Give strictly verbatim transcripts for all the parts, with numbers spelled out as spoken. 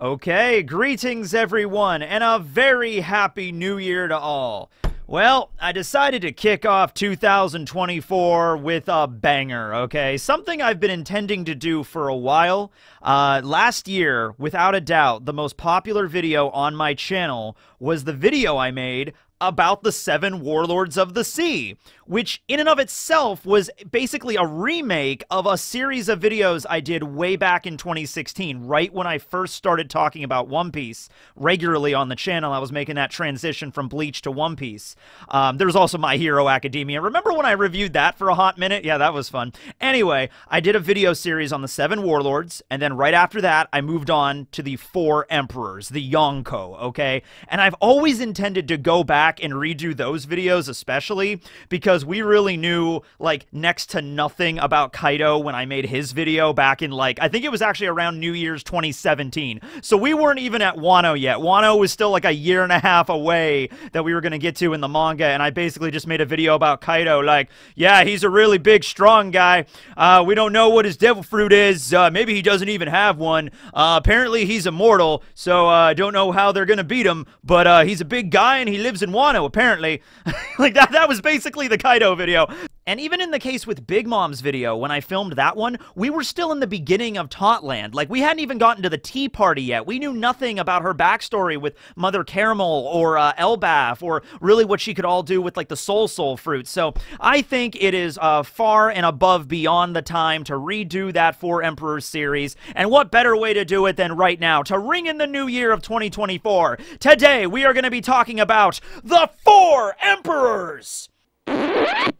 Okay, greetings everyone, and a very happy new year to all. Well, I decided to kick off two thousand twenty-four with a banger, okay? Something I've been intending to do for a while. Uh, last year, without a doubt, the most popular video on my channel was the video I made about the Seven Warlords of the Sea, which in and of itself was basically a remake of a series of videos I did way back in twenty sixteen, right when I first started talking about One Piece regularly on the channel. I was making that transition from Bleach to One Piece. Um, there was also My Hero Academia. Remember when I reviewed that for a hot minute? Yeah, that was fun. Anyway, I did a video series on the Seven Warlords, and then right after that, I moved on to the Four Emperors, the Yonko, okay? And I've always intended to go back and redo those videos, especially because we really knew like next to nothing about Kaido when I made his video back in like, I think it was actually around New Year's twenty seventeen. So we weren't even at Wano yet. Wano was still like a year and a half away that we were going to get to in the manga, and I basically just made a video about Kaido like, yeah, he's a really big, strong guy. Uh, we don't know what his devil fruit is. Uh, maybe he doesn't even have one. Uh, apparently he's immortal, so I uh, don't know how they're going to beat him, but uh, he's a big guy and he lives in Wano. Apparently. Like that that was basically the Kaido video. And even in the case with Big Mom's video, when I filmed that one, we were still in the beginning of Totto Land. Like, we hadn't even gotten to the tea party yet. We knew nothing about her backstory with Mother Caramel or uh, Elbaf, or really what she could all do with, like, the Soul Soul Fruit. So I think it is uh, far and above beyond the time to redo that Four Emperors series. And what better way to do it than right now, to ring in the new year of twenty twenty-four. Today, we are going to be talking about the Four Emperors!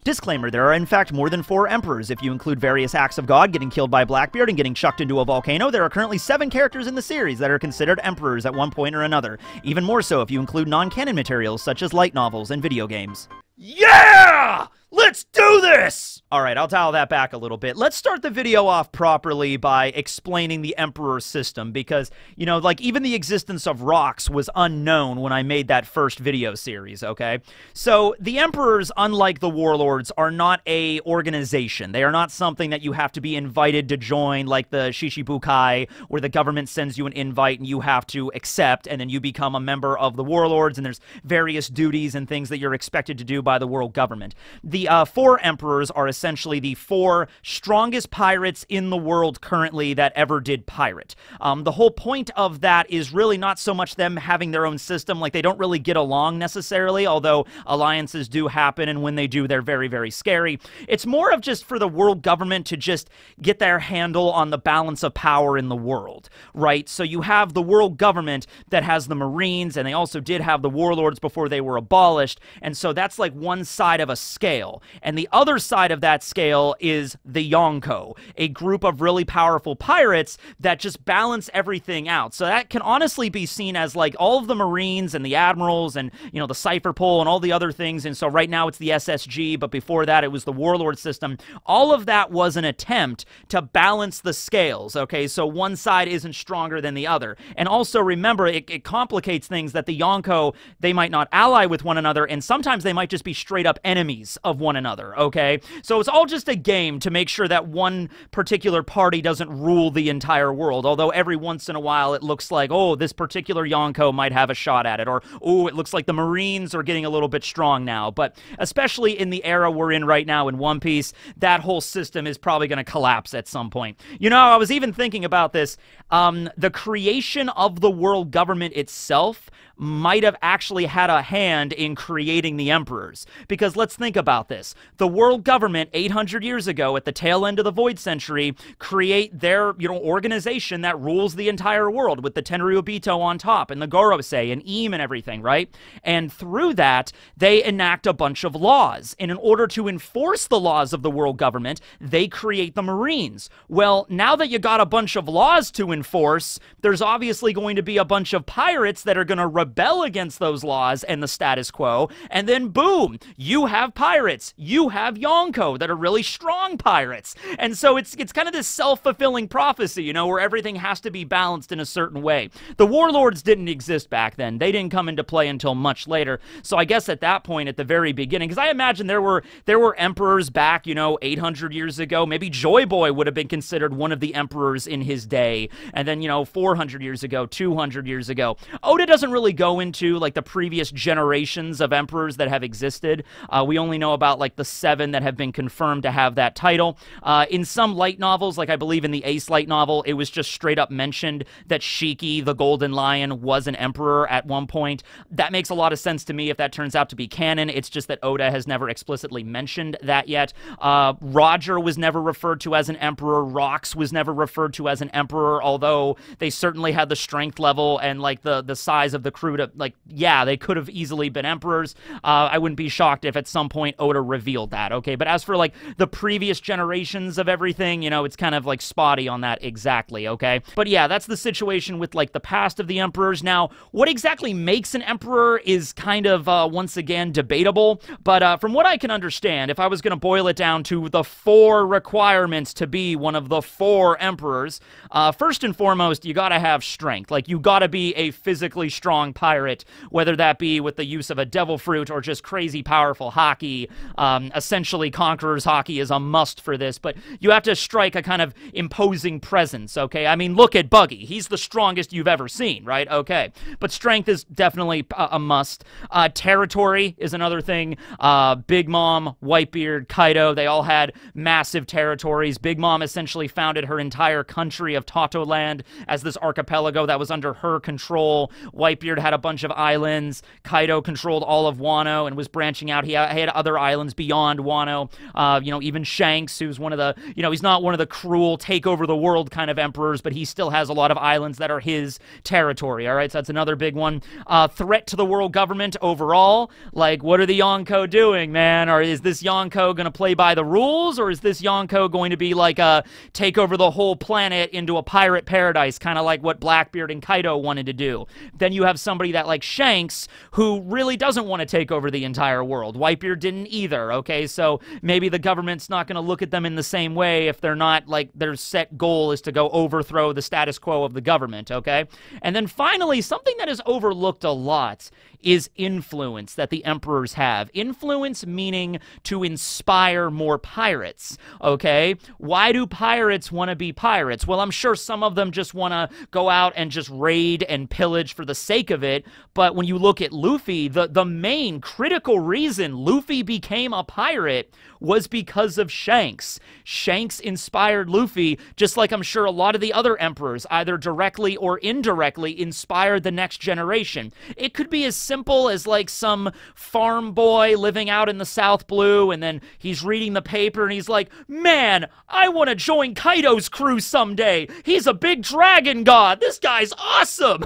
Disclaimer, there are in fact more than four emperors. If you include various acts of God, getting killed by Blackbeard, and getting chucked into a volcano, there are currently seven characters in the series that are considered emperors at one point or another. Even more so if you include non-canon materials such as light novels and video games. Yeah! Let's do this! Alright, I'll dial that back a little bit. Let's start the video off properly by explaining the Emperor system because, you know, like, even the existence of rocks was unknown when I made that first video series, okay? So, the Emperors, unlike the Warlords, are not a organization. They are not something that you have to be invited to join, like the Shishibukai, where the government sends you an invite and you have to accept, and then you become a member of the Warlords, and there's various duties and things that you're expected to do by the world government. The The uh, four emperors are essentially the four strongest pirates in the world currently that ever did pirate. Um, the whole point of that is really not so much them having their own system, like they don't really get along necessarily, although alliances do happen, and when they do, they're very, very scary. It's more of just for the world government to just get their handle on the balance of power in the world, right? So you have the world government that has the Marines, and they also did have the Warlords before they were abolished, and so that's like one side of a scale. And the other side of that scale is the Yonko, a group of really powerful pirates that just balance everything out. So that can honestly be seen as like all of the Marines and the Admirals and, you know, the Cypher Pole and all the other things. And so right now it's the S S G, but before that it was the Warlord system. All of that was an attempt to balance the scales, okay? So one side isn't stronger than the other. And also remember, it, it complicates things that the Yonko, they might not ally with one another, and sometimes they might just be straight up enemies of one another, okay? So it's all just a game to make sure that one particular party doesn't rule the entire world, although every once in a while it looks like, oh, this particular Yonko might have a shot at it, or, oh, it looks like the Marines are getting a little bit strong now. But especially in the era we're in right now in One Piece, that whole system is probably going to collapse at some point. You know, I was even thinking about this. Um, the creation of the world government itself might have actually had a hand in creating the emperors, because let's think about this. This. The world government eight hundred years ago at the tail end of the Void Century create their, you know, organization that rules the entire world with the Tenryubito on top and the Gorosei and Eam and everything, right? And through that, they enact a bunch of laws. And in order to enforce the laws of the world government, they create the Marines. Well, now that you got a bunch of laws to enforce, there's obviously going to be a bunch of pirates that are going to rebel against those laws and the status quo. And then boom, you have pirates. pirates. You have Yonko that are really strong pirates. And so it's it's kind of this self-fulfilling prophecy, you know, where everything has to be balanced in a certain way. The warlords didn't exist back then. They didn't come into play until much later. So I guess at that point, at the very beginning, because I imagine there were there were emperors back, you know, eight hundred years ago. Maybe Joy Boy would have been considered one of the emperors in his day. And then, you know, four hundred years ago, two hundred years ago. Oda doesn't really go into, like, the previous generations of emperors that have existed. Uh, we only know about, like, the seven that have been confirmed to have that title. Uh, in some light novels, like I believe in the Ace light novel, it was just straight up mentioned that Shiki, the Golden Lion, was an emperor at one point. That makes a lot of sense to me if that turns out to be canon. It's just that Oda has never explicitly mentioned that yet. Uh, Roger was never referred to as an emperor. Rocks was never referred to as an emperor, although they certainly had the strength level and, like, the, the size of the crew to, like, yeah, they could have easily been emperors. Uh, I wouldn't be shocked if at some point Oda revealed that, okay? But as for, like, the previous generations of everything, you know, it's kind of, like, spotty on that exactly, okay? But yeah, that's the situation with, like, the past of the emperors. Now, what exactly makes an emperor is kind of, uh, once again, debatable. But uh, from what I can understand, if I was going to boil it down to the four requirements to be one of the four emperors, uh, first and foremost, you gotta have strength. Like, you gotta be a physically strong pirate, whether that be with the use of a devil fruit or just crazy powerful haki. Um, essentially, Conqueror's Haki is a must for this, but you have to strike a kind of imposing presence, okay? I mean, look at Buggy. He's the strongest you've ever seen, right? Okay. But strength is definitely a, a must. Uh, territory is another thing. Uh, Big Mom, Whitebeard, Kaido, they all had massive territories. Big Mom essentially founded her entire country of Totto Land as this archipelago that was under her control. Whitebeard had a bunch of islands. Kaido controlled all of Wano and was branching out. He had other islands beyond Wano. Uh, you know, even Shanks, who's one of the, you know, he's not one of the cruel take over the world kind of emperors, but he still has a lot of islands that are his territory, all right? So that's another big one. Uh, threat to the world government overall. Like, what are the Yonko doing, man? Or is this Yonko going to play by the rules? Or is this Yonko going to be like a take over the whole planet into a pirate paradise, kind of like what Blackbeard and Kaido wanted to do? Then you have somebody that, like Shanks, who really doesn't want to take over the entire world. Whitebeard didn't either, okay? So maybe the government's not going to look at them in the same way if they're not, like, their set goal is to go overthrow the status quo of the government, okay? And then finally, something that is overlooked a lot is influence that the emperors have. Influence meaning to inspire more pirates, okay? Why do pirates want to be pirates? Well, I'm sure some of them just want to go out and just raid and pillage for the sake of it, but when you look at Luffy, the, the main critical reason Luffy became a pirate was because of Shanks. Shanks inspired Luffy, just like I'm sure a lot of the other emperors, either directly or indirectly, inspired the next generation. It could be as simple as, like, some farm boy living out in the South Blue, and then he's reading the paper, and he's like, man, I want to join Kaido's crew someday. He's a big dragon god. This guy's awesome,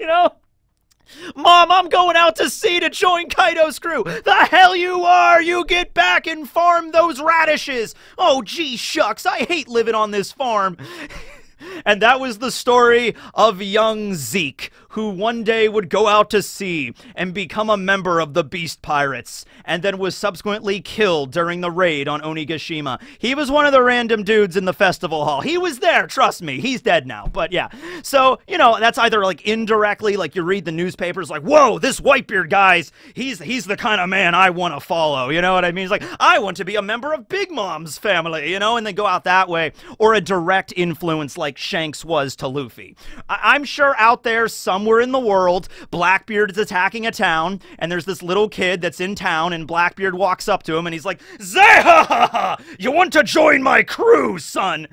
you know? Mom, I'm going out to sea to join Kaido's crew. The hell you are! You get back and farm those radishes! Oh, gee shucks, I hate living on this farm. And that was the story of young Zeke, who one day would go out to sea and become a member of the Beast Pirates, and then was subsequently killed during the raid on Onigashima. He was one of the random dudes in the festival hall. He was there, trust me. He's dead now, but yeah. So, you know, that's either, like, indirectly, like, you read the newspapers, like, whoa, this Whitebeard guy's, he's, he's the kind of man I want to follow, you know what I mean? He's like, I want to be a member of Big Mom's family, you know, and then go out that way. Or a direct influence like Shanks was to Luffy. I I'm sure out there somewhere in the world, Blackbeard is attacking a town, and there's this little kid that's in town, and Blackbeard walks up to him, and he's like, Zehahaha! You want to join my crew, son?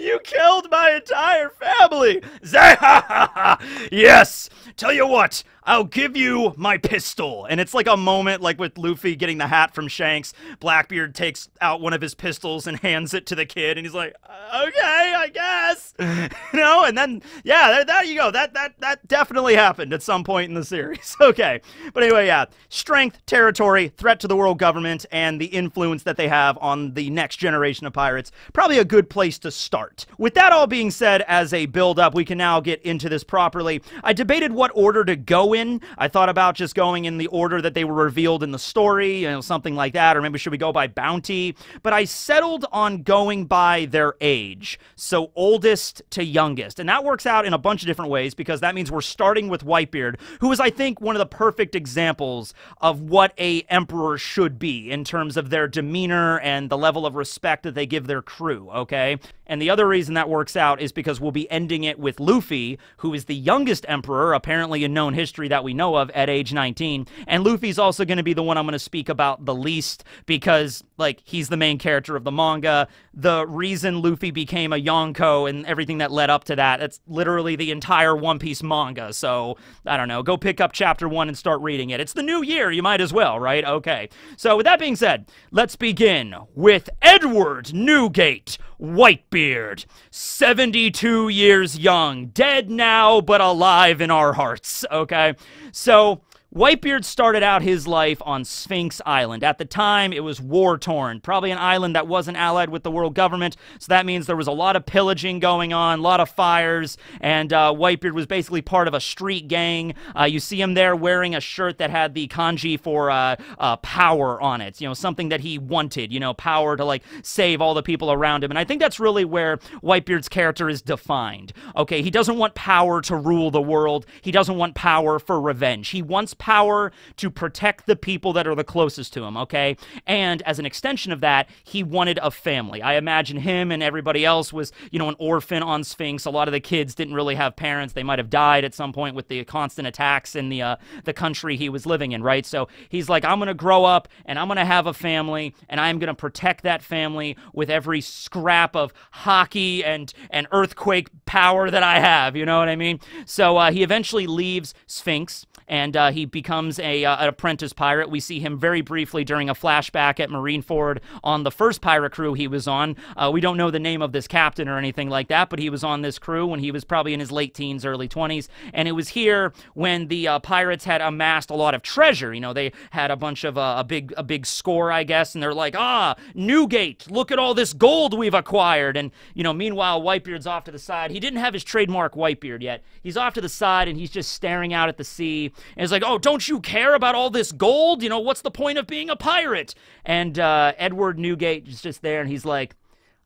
You killed my entire family! Zehahaha! Yes! Tell you what, I'll give you my pistol. And it's like a moment, like with Luffy getting the hat from Shanks, Blackbeard takes out one of his pistols and hands it to the kid, and he's like, okay, I guess. You know, and then, yeah, there, there you go. That, that, that definitely happened at some point in the series. Okay. But anyway, yeah, strength, territory, threat to the world government, and the influence that they have on the next generation of pirates. Probably a good place to start. With that all being said, as a build-up, we can now get into this properly. I debated what order to go go in. I thought about just going in the order that they were revealed in the story, you know, something like that, or maybe should we go by bounty? But I settled on going by their age, so oldest to youngest, and that works out in a bunch of different ways because that means we're starting with Whitebeard, who is, I think, one of the perfect examples of what a emperor should be in terms of their demeanor and the level of respect that they give their crew, okay? And the other reason that works out is because we'll be ending it with Luffy, who is the youngest emperor, apparently in known history that we know of, at age nineteen. And Luffy's also going to be the one I'm going to speak about the least because, like, he's the main character of the manga. The reason Luffy became a Yonko and everything that led up to that, that's literally the entire One Piece manga. So, I don't know, go pick up chapter one and start reading it. It's the new year, you might as well, right? Okay. So, with that being said, let's begin with Edward Newgate, Whitebeard, seventy-two years young, dead now but alive in our hearts, okay? So, Whitebeard started out his life on Sphinx Island. At the time, it was war-torn, probably an island that wasn't allied with the world government, so that means there was a lot of pillaging going on, a lot of fires, and uh, Whitebeard was basically part of a street gang. Uh, you see him there wearing a shirt that had the kanji for uh, uh, power on it, you know, something that he wanted, you know, power to, like, save all the people around him, and I think that's really where Whitebeard's character is defined. Okay, he doesn't want power to rule the world. He doesn't want power for revenge. He wants power to protect the people that are the closest to him, okay? And as an extension of that, he wanted a family. I imagine him and everybody else was, you know, an orphan on Sphinx. A lot of the kids didn't really have parents. They might have died at some point with the constant attacks in the, uh, the country he was living in, right? So he's like, I'm going to grow up, and I'm going to have a family, and I'm going to protect that family with every scrap of hockey and, and earthquake power that I have, you know what I mean? So uh, he eventually leaves Sphinx, and uh, he becomes a, uh, an apprentice pirate. We see him very briefly during a flashback at Marineford on the first pirate crew he was on. Uh, we don't know the name of this captain or anything like that, but he was on this crew when he was probably in his late teens, early twenties, and it was here when the uh, pirates had amassed a lot of treasure. You know, they had a bunch of, uh, a big a big score, I guess, and they're like, ah, Newgate, look at all this gold we've acquired, and, you know, meanwhile, Whitebeard's off to the side. He didn't have his trademark Whitebeard yet. He's off to the side, and he's just staring out at the sea, and he's like, oh, don't you care about all this gold? You know, what's the point of being a pirate? And uh, Edward Newgate is just there, and he's like,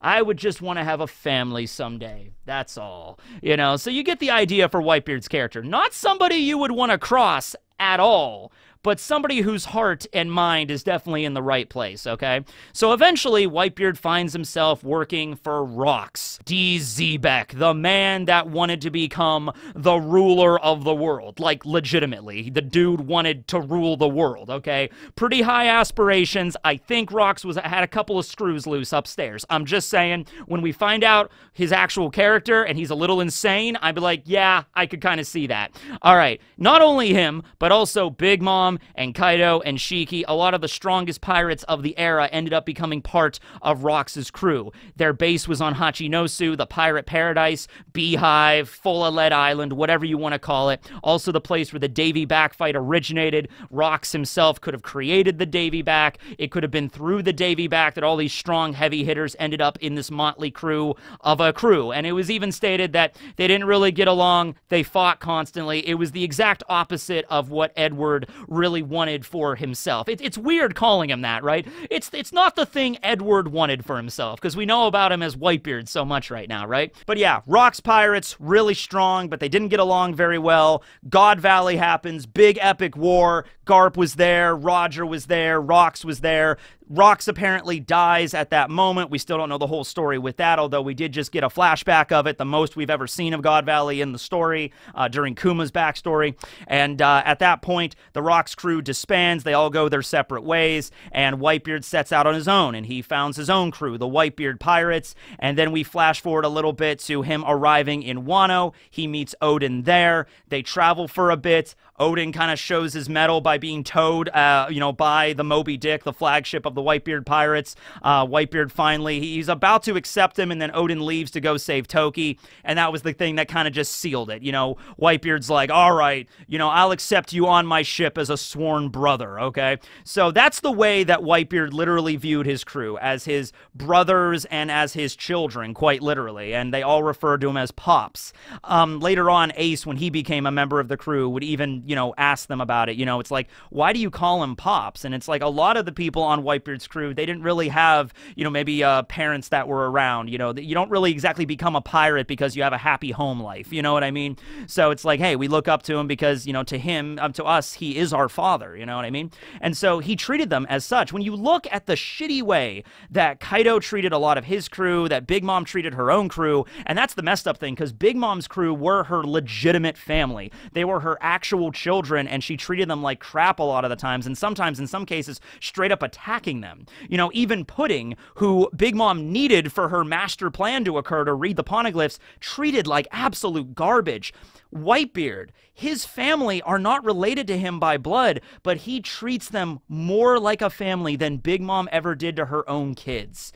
I would just want to have a family someday. That's all. You know, so you get the idea for Whitebeard's character. Not somebody you would want to cross at all, but somebody whose heart and mind is definitely in the right place, okay? So eventually, Whitebeard finds himself working for Rocks D. Xebec, the man that wanted to become the ruler of the world. Like, legitimately, the dude wanted to rule the world, okay? Pretty high aspirations. I think Rocks was, had a couple of screws loose upstairs. I'm just saying, when we find out his actual character and he's a little insane, I'd be like, yeah, I could kind of see that. All right, not only him, but also Big Mom and Kaido and Shiki, a lot of the strongest pirates of the era, ended up becoming part of Rox's crew. Their base was on Hachinosu, the pirate paradise, beehive, full of lead island, whatever you want to call it. Also the place where the Davy Back fight originated. Rox himself could have created the Davy Back. It could have been through the Davy Back that all these strong heavy hitters ended up in this motley crew of a crew. And it was even stated that they didn't really get along. They fought constantly. It was the exact opposite of what Edward really really wanted for himself. It, it's weird calling him that, right? It's it's not the thing Edward wanted for himself, because we know about him as Whitebeard so much right now, right? But yeah, Rock's pirates, really strong, but they didn't get along very well. God Valley happens, big epic war. Garp was there, Roger was there, Rox was there. Rox apparently dies at that moment. We still don't know the whole story with that, although we did just get a flashback of it, the most we've ever seen of God Valley in the story, uh, during Kuma's backstory. And uh, at that point, the Rox crew disbands. They all go their separate ways, and Whitebeard sets out on his own, and he founds his own crew, the Whitebeard Pirates. And then we flash forward a little bit to him arriving in Wano. He meets Odin there. They travel for a bit. Odin kind of shows his mettle by being towed, uh, you know, by the Moby Dick, the flagship of the Whitebeard Pirates. Uh, Whitebeard finally, he's about to accept him, and then Odin leaves to go save Toki, and that was the thing that kind of just sealed it. You know, Whitebeard's like, all right, you know, I'll accept you on my ship as a sworn brother, okay? So that's the way that Whitebeard literally viewed his crew, as his brothers and as his children, quite literally, and they all referred to him as Pops. Um, later on, Ace, when he became a member of the crew, would even, you know, ask them about it. You know, it's like, why do you call him Pops? And it's like a lot of the people on Whitebeard's crew, they didn't really have, you know, maybe uh, parents that were around, you know, you don't really exactly become a pirate because you have a happy home life, you know what I mean? So it's like, hey, we look up to him because, you know, to him, um, to us, he is our father, you know what I mean? And so he treated them as such. When you look at the shitty way that Kaido treated a lot of his crew, that Big Mom treated her own crew, and that's the messed up thing, because Big Mom's crew were her legitimate family. They were her actual children, and she treated them like crap a lot of the times, and sometimes, in some cases, straight up attacking them. You know, even Pudding, who Big Mom needed for her master plan to occur to read the Poneglyphs, treated like absolute garbage. Whitebeard, his family are not related to him by blood, but he treats them more like a family than Big Mom ever did to her own kids.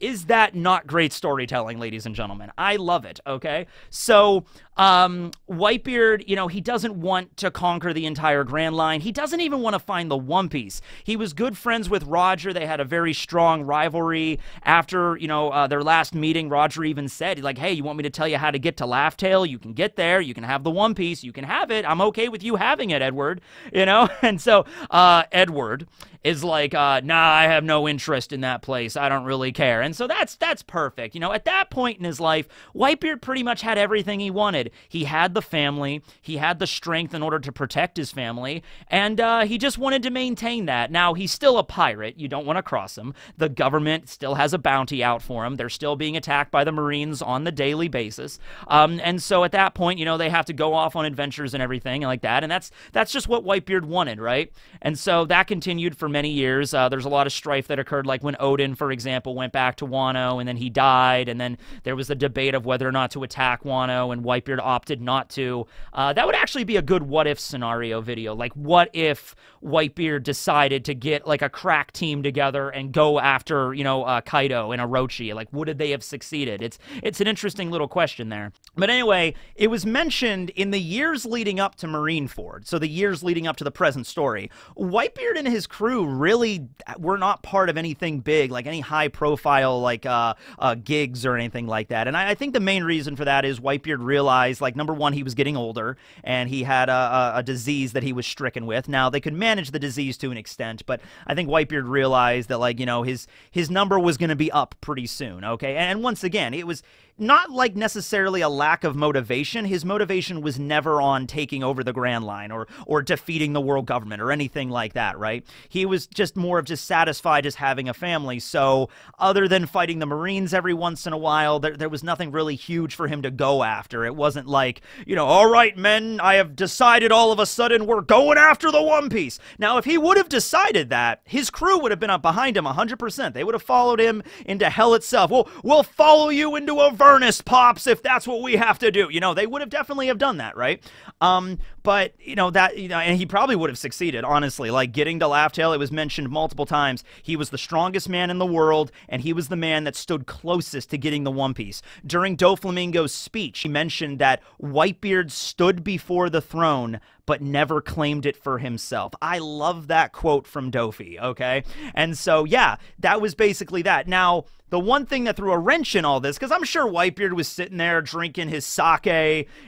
Is that not great storytelling, ladies and gentlemen? I love it, okay? So, um, Whitebeard, you know, he doesn't want to conquer the entire Grand Line. He doesn't even want to find the One Piece. He was good friends with Roger. They had a very strong rivalry. After, you know, uh, their last meeting, Roger even said, like, hey, you want me to tell you how to get to Laugh Tale? You can get there. You can have the One Piece. You can have it. I'm okay with you having it, Edward, you know? And so, uh, Edward is like, uh, nah, I have no interest in that place. I don't really care. And so that's that's perfect. You know, at that point in his life, Whitebeard pretty much had everything he wanted. He had the family. He had the strength in order to protect his family. And uh, he just wanted to maintain that. Now, he's still a pirate. You don't want to cross him. The government still has a bounty out for him. They're still being attacked by the Marines on the daily basis. Um, and so at that point, you know, they have to go off on adventures and everything like that. And that's, that's just what Whitebeard wanted, right? And so that continued for many years. Uh, there's a lot of strife that occurred, like when Odin, for example, went back to Wano, and then he died, and then there was the debate of whether or not to attack Wano, and Whitebeard opted not to. Uh, that would actually be a good what-if scenario video. Like, what if Whitebeard decided to get, like, a crack team together and go after, you know, uh, Kaido and Orochi? Like, would they have succeeded? It's, it's an interesting little question there. But anyway, it was mentioned in the years leading up to Marineford, so the years leading up to the present story, Whitebeard and his crew really were not part of anything big, like any high-profile like uh, uh, gigs or anything like that. And I, I think the main reason for that is Whitebeard realized, like, number one, he was getting older, and he had a, a, a disease that he was stricken with. Now, they could manage the disease to an extent, but I think Whitebeard realized that, like, you know, his, his number was going to be up pretty soon, okay? And once again, it was not like necessarily a lack of motivation. His motivation was never on taking over the Grand Line or or defeating the world government or anything like that, right? He was just more of just satisfied as having a family. So other than fighting the Marines every once in a while, there, there was nothing really huge for him to go after. It wasn't like, you know, all right, men, I have decided all of a sudden we're going after the One Piece. Now, if he would have decided that, his crew would have been up behind him one hundred percent. They would have followed him into hell itself. We'll, we'll follow you into a Ernest, Pops, if that's what we have to do. You know, they would have definitely have done that, right? Um, but, you know, that, you know, and he probably would have succeeded, honestly. Like, getting to Laugh Tale, it was mentioned multiple times. He was the strongest man in the world, and he was the man that stood closest to getting the One Piece. During Doflamingo's speech, he mentioned that Whitebeard stood before the throne, but never claimed it for himself. I love that quote from Dofi, okay? And so, yeah, that was basically that. Now, the one thing that threw a wrench in all this, because I'm sure Whitebeard was sitting there drinking his sake,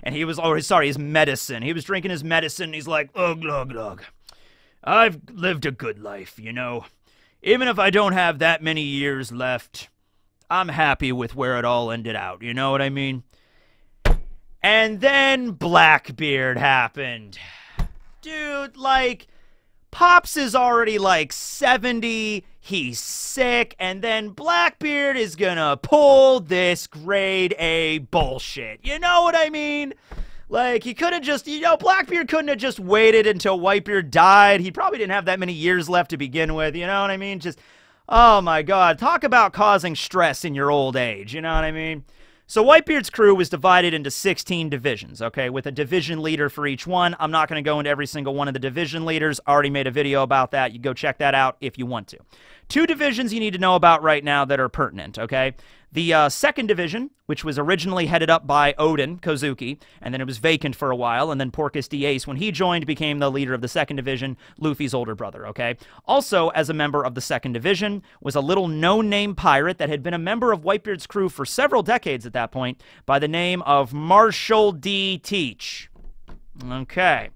and he was, oh, sorry, his medicine. He was drinking his medicine, and he's like, ugh, ugh, ugh. I've lived a good life, you know? Even if I don't have that many years left, I'm happy with where it all ended out, you know what I mean? And then Blackbeard happened. Dude, like, Pops is already like seventy, he's sick, and then Blackbeard is gonna pull this grade A bullshit. You know what I mean? Like, he could have just, you know, Blackbeard couldn't have just waited until Whitebeard died. He probably didn't have that many years left to begin with, you know what I mean? Just, oh my God, talk about causing stress in your old age, you know what I mean? So Whitebeard's crew was divided into sixteen divisions, okay, with a division leader for each one. I'm not going to go into every single one of the division leaders. I already made a video about that. You go check that out if you want to. Two divisions you need to know about right now that are pertinent, okay? The uh, second division, which was originally headed up by Odin, Kozuki, and then it was vacant for a while, and then Portgas D. Ace, when he joined, became the leader of the second division, Luffy's older brother, okay? Also, as a member of the second division, was a little no-name pirate that had been a member of Whitebeard's crew for several decades at that point, by the name of Marshall D. Teach, okay,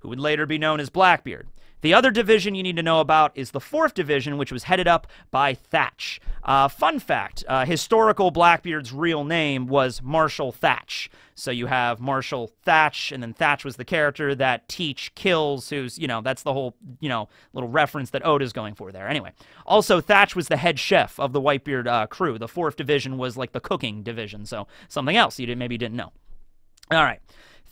who would later be known as Blackbeard. The other division you need to know about is the fourth division, which was headed up by Thatch. Uh, fun fact, uh, historical Blackbeard's real name was Marshall Thatch. So you have Marshall Thatch, and then Thatch was the character that Teach kills, who's, you know, that's the whole, you know, little reference that Oda's going for there. Anyway, also Thatch was the head chef of the Whitebeard uh, crew. The fourth division was like the cooking division, so something else you didn't, maybe didn't know. All right.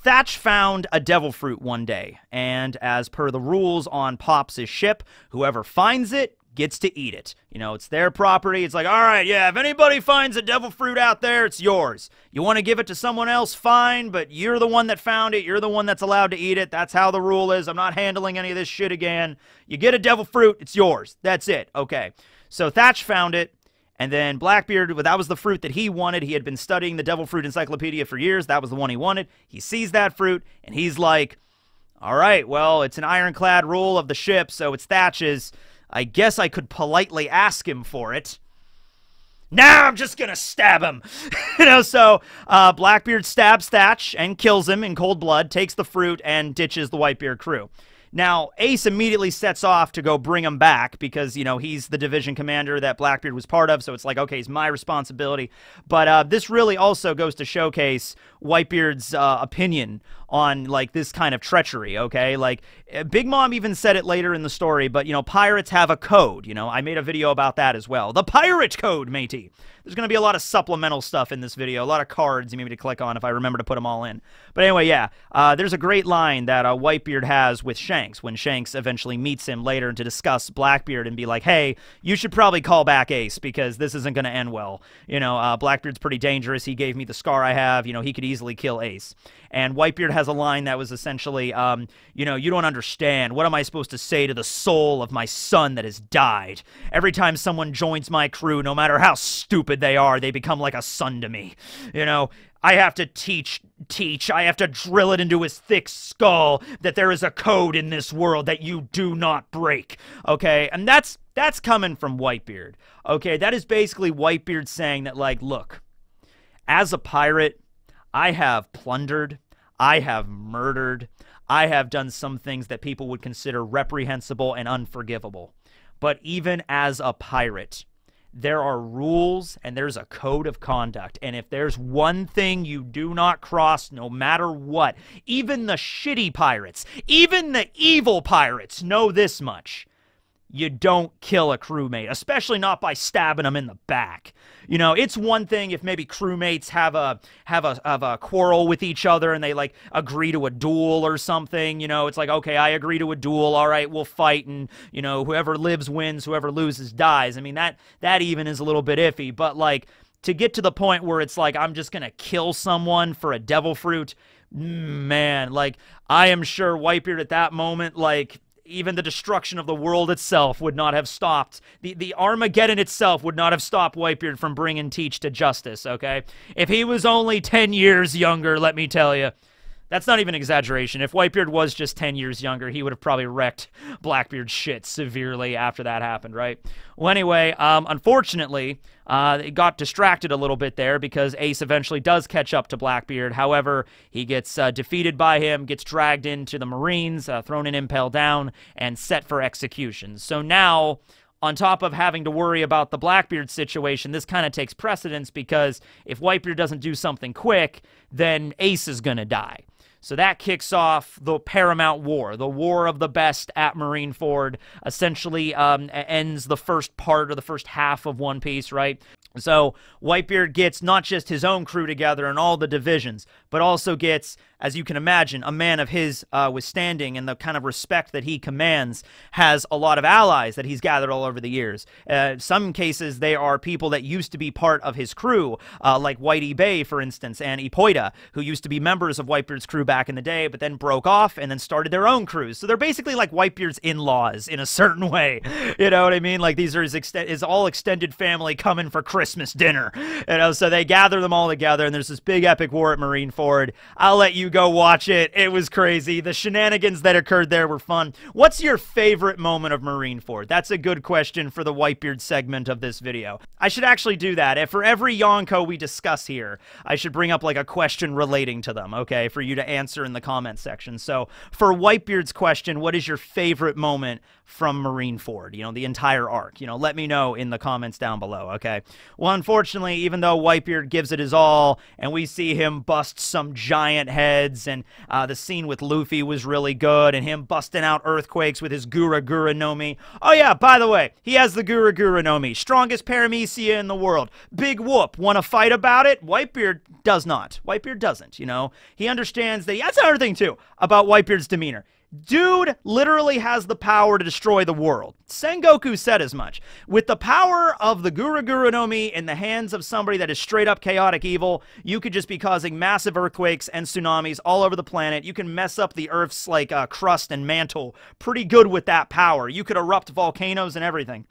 Thatch found a devil fruit one day, and as per the rules on Pops' ship, whoever finds it gets to eat it. You know, it's their property. It's like, all right, yeah, if anybody finds a devil fruit out there, it's yours. You want to give it to someone else, fine, but you're the one that found it. You're the one that's allowed to eat it. That's how the rule is. I'm not handling any of this shit again. You get a devil fruit, it's yours. That's it. Okay. So Thatch found it. And then Blackbeard, well, that was the fruit that he wanted. He had been studying the Devil Fruit Encyclopedia for years. That was the one he wanted. He sees that fruit, and he's like, all right, well, it's an ironclad rule of the ship, so it's Thatch's. I guess I could politely ask him for it. Now I'm just going to stab him. you know, so uh, Blackbeard stabs Thatch and kills him in cold blood, takes the fruit, and ditches the Whitebeard crew. Now, Ace immediately sets off to go bring him back because, you know, he's the division commander that Blackbeard was part of, so it's like, okay, it's my responsibility. But uh, this really also goes to showcase Whitebeard's uh, opinion on, like, this kind of treachery, okay? Like, Big Mom even said it later in the story, but, you know, pirates have a code, you know? I made a video about that as well. The pirate code, matey! There's going to be a lot of supplemental stuff in this video, a lot of cards you need me to click on if I remember to put them all in. But anyway, yeah, uh, there's a great line that uh, Whitebeard has with Shanks when Shanks eventually meets him later to discuss Blackbeard and be like, hey, you should probably call back Ace because this isn't going to end well. You know, uh, Blackbeard's pretty dangerous. He gave me the scar I have. You know, he could easily kill Ace. And Whitebeard has a line that was essentially, um, you know, you don't understand. What am I supposed to say to the soul of my son that has died? Every time someone joins my crew, no matter how stupid they are, they become like a son to me. You know, I have to teach, teach, I have to drill it into his thick skull that there is a code in this world that you do not break, okay? And that's, that's coming from Whitebeard, okay? That is basically Whitebeard saying that, like, look, as a pirate, I have plundered, I have murdered, I have done some things that people would consider reprehensible and unforgivable. But even as a pirate, there are rules and there's a code of conduct. And if there's one thing you do not cross, no matter what, even the shitty pirates, even the evil pirates know this much. You don't kill a crewmate, especially not by stabbing them in the back. You know, it's one thing if maybe crewmates have a have a have a quarrel with each other and they like agree to a duel or something. You know, it's like, okay, I agree to a duel. All right, we'll fight, and you know, whoever lives wins, whoever loses dies. I mean, that that even is a little bit iffy. But like to get to the point where it's like I'm just gonna kill someone for a devil fruit, man. Like I am sure Whitebeard at that moment, like. Even the destruction of the world itself would not have stopped. The, the Armageddon itself would not have stopped Whitebeard from bringing Teach to justice, okay? If he was only ten years younger, let me tell you. That's not even exaggeration. If Whitebeard was just ten years younger, he would have probably wrecked Blackbeard's shit severely after that happened, right? Well, anyway, um, unfortunately, uh, it got distracted a little bit there because Ace eventually does catch up to Blackbeard. However, he gets uh, defeated by him, gets dragged into the Marines, uh, thrown in Impel Down, and set for execution. So now, on top of having to worry about the Blackbeard situation, this kind of takes precedence because if Whitebeard doesn't do something quick, then Ace is going to die. So that kicks off the Paramount War, the War of the Best at Marineford, essentially um, ends the first part or the first half of One Piece, right? So Whitebeard gets not just his own crew together and all the divisions, but also gets as you can imagine, a man of his uh, withstanding and the kind of respect that he commands has a lot of allies that he's gathered all over the years. Uh, some cases, they are people that used to be part of his crew, uh, like Whitey Bay, for instance, and Ippoida, who used to be members of Whitebeard's crew back in the day, but then broke off and then started their own crews. So they're basically like Whitebeard's in-laws in a certain way. You know what I mean? Like, these are his, ex his all extended family coming for Christmas dinner. You know, so they gather them all together, and there's this big epic war at Marineford. I'll let you go watch it. It was crazy. The shenanigans that occurred there were fun. What's your favorite moment of Marineford? That's a good question for the Whitebeard segment of this video. I should actually do that. If for every Yonko we discuss here, I should bring up like a question relating to them, okay, for you to answer in the comment section. So for Whitebeard's question, what is your favorite moment from Marineford? You know, the entire arc. You know, let me know in the comments down below, okay? Well, unfortunately, even though Whitebeard gives it his all, and we see him bust some giant heads, and uh, the scene with Luffy was really good, and him busting out earthquakes with his Gura Gura no Mi. Oh yeah, by the way, he has the Gura Gura no Mi, strongest paramecia in the world. Big whoop. Want to fight about it? Whitebeard does not. Whitebeard doesn't, you know? He understands that. That's another thing, too, about Whitebeard's demeanor. Dude literally has the power to destroy the world. Sengoku said as much. With the power of the Gura Gura no Mi in the hands of somebody that is straight up chaotic evil, you could just be causing massive earthquakes and tsunamis all over the planet. You can mess up the Earth's like uh, crust and mantle pretty good with that power. You could erupt volcanoes and everything.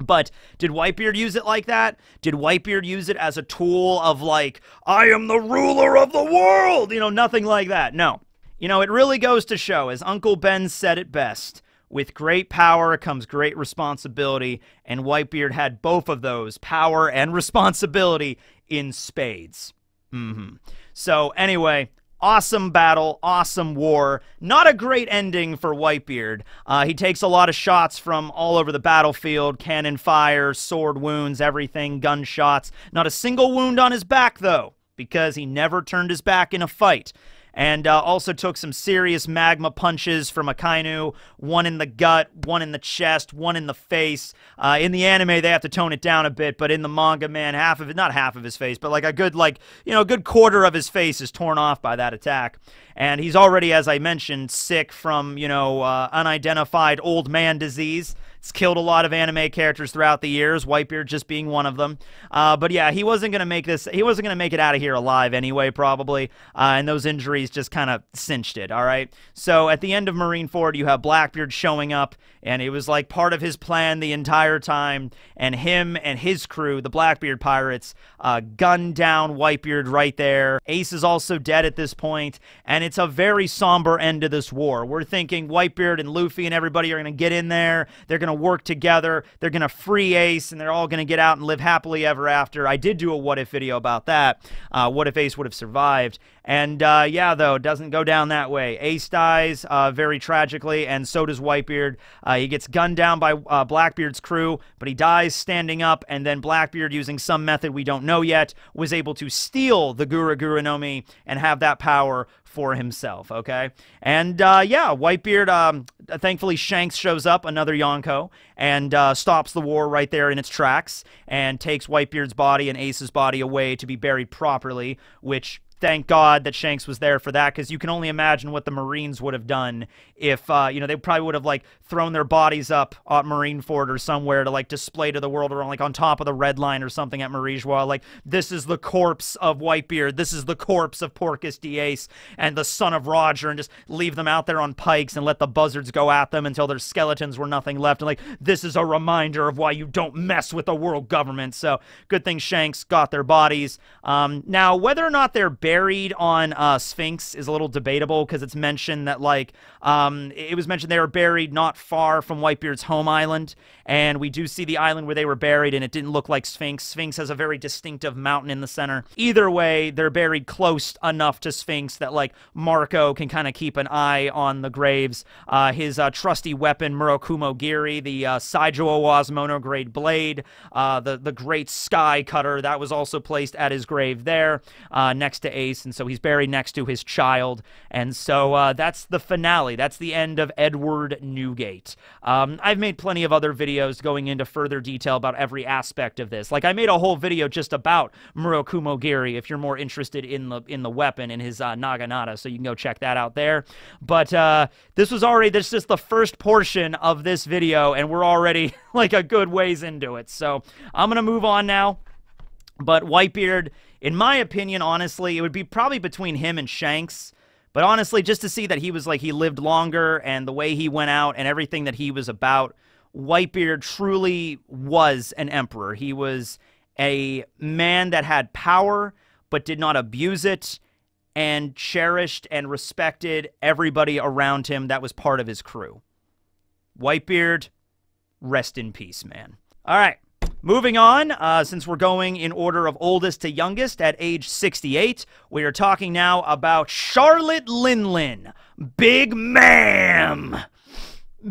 But did Whitebeard use it like that? Did Whitebeard use it as a tool of like, I am the ruler of the world? You know, nothing like that. No. You know, it really goes to show, as Uncle Ben said it best, with great power comes great responsibility, and Whitebeard had both of those, power and responsibility, in spades. Mm-hmm. So, anyway, awesome battle, awesome war. Not a great ending for Whitebeard. Uh, he takes a lot of shots from all over the battlefield. Cannon fire, sword wounds, everything, gunshots. Not a single wound on his back, though, because he never turned his back in a fight. And uh, also took some serious magma punches from Akainu. One in the gut, one in the chest, one in the face. Uh, in the anime, they have to tone it down a bit, but in the manga, man, half of it, not half of his face, but like a good, like, you know, a good quarter of his face is torn off by that attack. And he's already, as I mentioned, sick from, you know, uh, unidentified old man disease. It's killed a lot of anime characters throughout the years, Whitebeard just being one of them. Uh, but yeah, he wasn't going to make this, he wasn't going to make it out of here alive anyway, probably. Uh, and those injuries just kind of cinched it, all right? So at the end of Marineford, you have Blackbeard showing up, and it was like part of his plan the entire time. And him and his crew, the Blackbeard Pirates, uh, gunned down Whitebeard right there. Ace is also dead at this point, and it's a very somber end to this war. We're thinking Whitebeard and Luffy and everybody are going to get in there. They're going to work together, they're going to free Ace, and they're all going to get out and live happily ever after. I did do a what if video about that, uh, what if Ace would have survived, and uh, yeah, though, it doesn't go down that way. Ace dies uh, very tragically, and so does Whitebeard. Uh, he gets gunned down by uh, Blackbeard's crew, but he dies standing up, and then Blackbeard, using some method we don't know yet, was able to steal the Gura Gura no Mi and have that power for himself, okay? And, uh, yeah, Whitebeard, um, thankfully Shanks shows up, another Yonko, and uh, stops the war right there in its tracks, and takes Whitebeard's body and Ace's body away to be buried properly, which... thank God that Shanks was there for that, because you can only imagine what the Marines would have done if, uh, you know, they probably would have, like, thrown their bodies up at Marineford or somewhere to, like, display to the world, or, like, on top of the Red Line or something at Marie-Joie. Like, this is the corpse of Whitebeard, this is the corpse of Portgas D. Ace, and the son of Roger, and just leave them out there on pikes and let the buzzards go at them until their skeletons were nothing left. And, like, this is a reminder of why you don't mess with the world government. So, good thing Shanks got their bodies. Um, now, whether or not they're buried Buried on uh, Sphinx is a little debatable, because it's mentioned that, like, um, it was mentioned they were buried not far from Whitebeard's home island, and we do see the island where they were buried, and it didn't look like Sphinx. Sphinx has a very distinctive mountain in the center. Either way, they're buried close enough to Sphinx that, like, Marco can kind of keep an eye on the graves. Uh, his uh, trusty weapon, Murakumo Giri, the uh, Saijo Owa's monograde blade, uh, the, the great sky cutter, that was also placed at his grave there, uh, next to Ace, and so he's buried next to his child. And so uh, that's the finale. That's the end of Edward Newgate. Um, I've made plenty of other videos going into further detail about every aspect of this. Like, I made a whole video just about Murakumogiri, if you're more interested in the in the weapon and his uh, naginata, so you can go check that out there. But uh, this was already, this is just the first portion of this video, and we're already like a good ways into it. So I'm going to move on now. But Whitebeard, in my opinion, honestly, it would be probably between him and Shanks. But honestly, just to see that he was like, he lived longer and the way he went out and everything that he was about, Whitebeard truly was an emperor. He was a man that had power but did not abuse it, and cherished and respected everybody around him that was part of his crew. Whitebeard, rest in peace, man. All right. Moving on, uh, since we're going in order of oldest to youngest at age sixty-eight, we are talking now about Charlotte Linlin, Big Ma'am.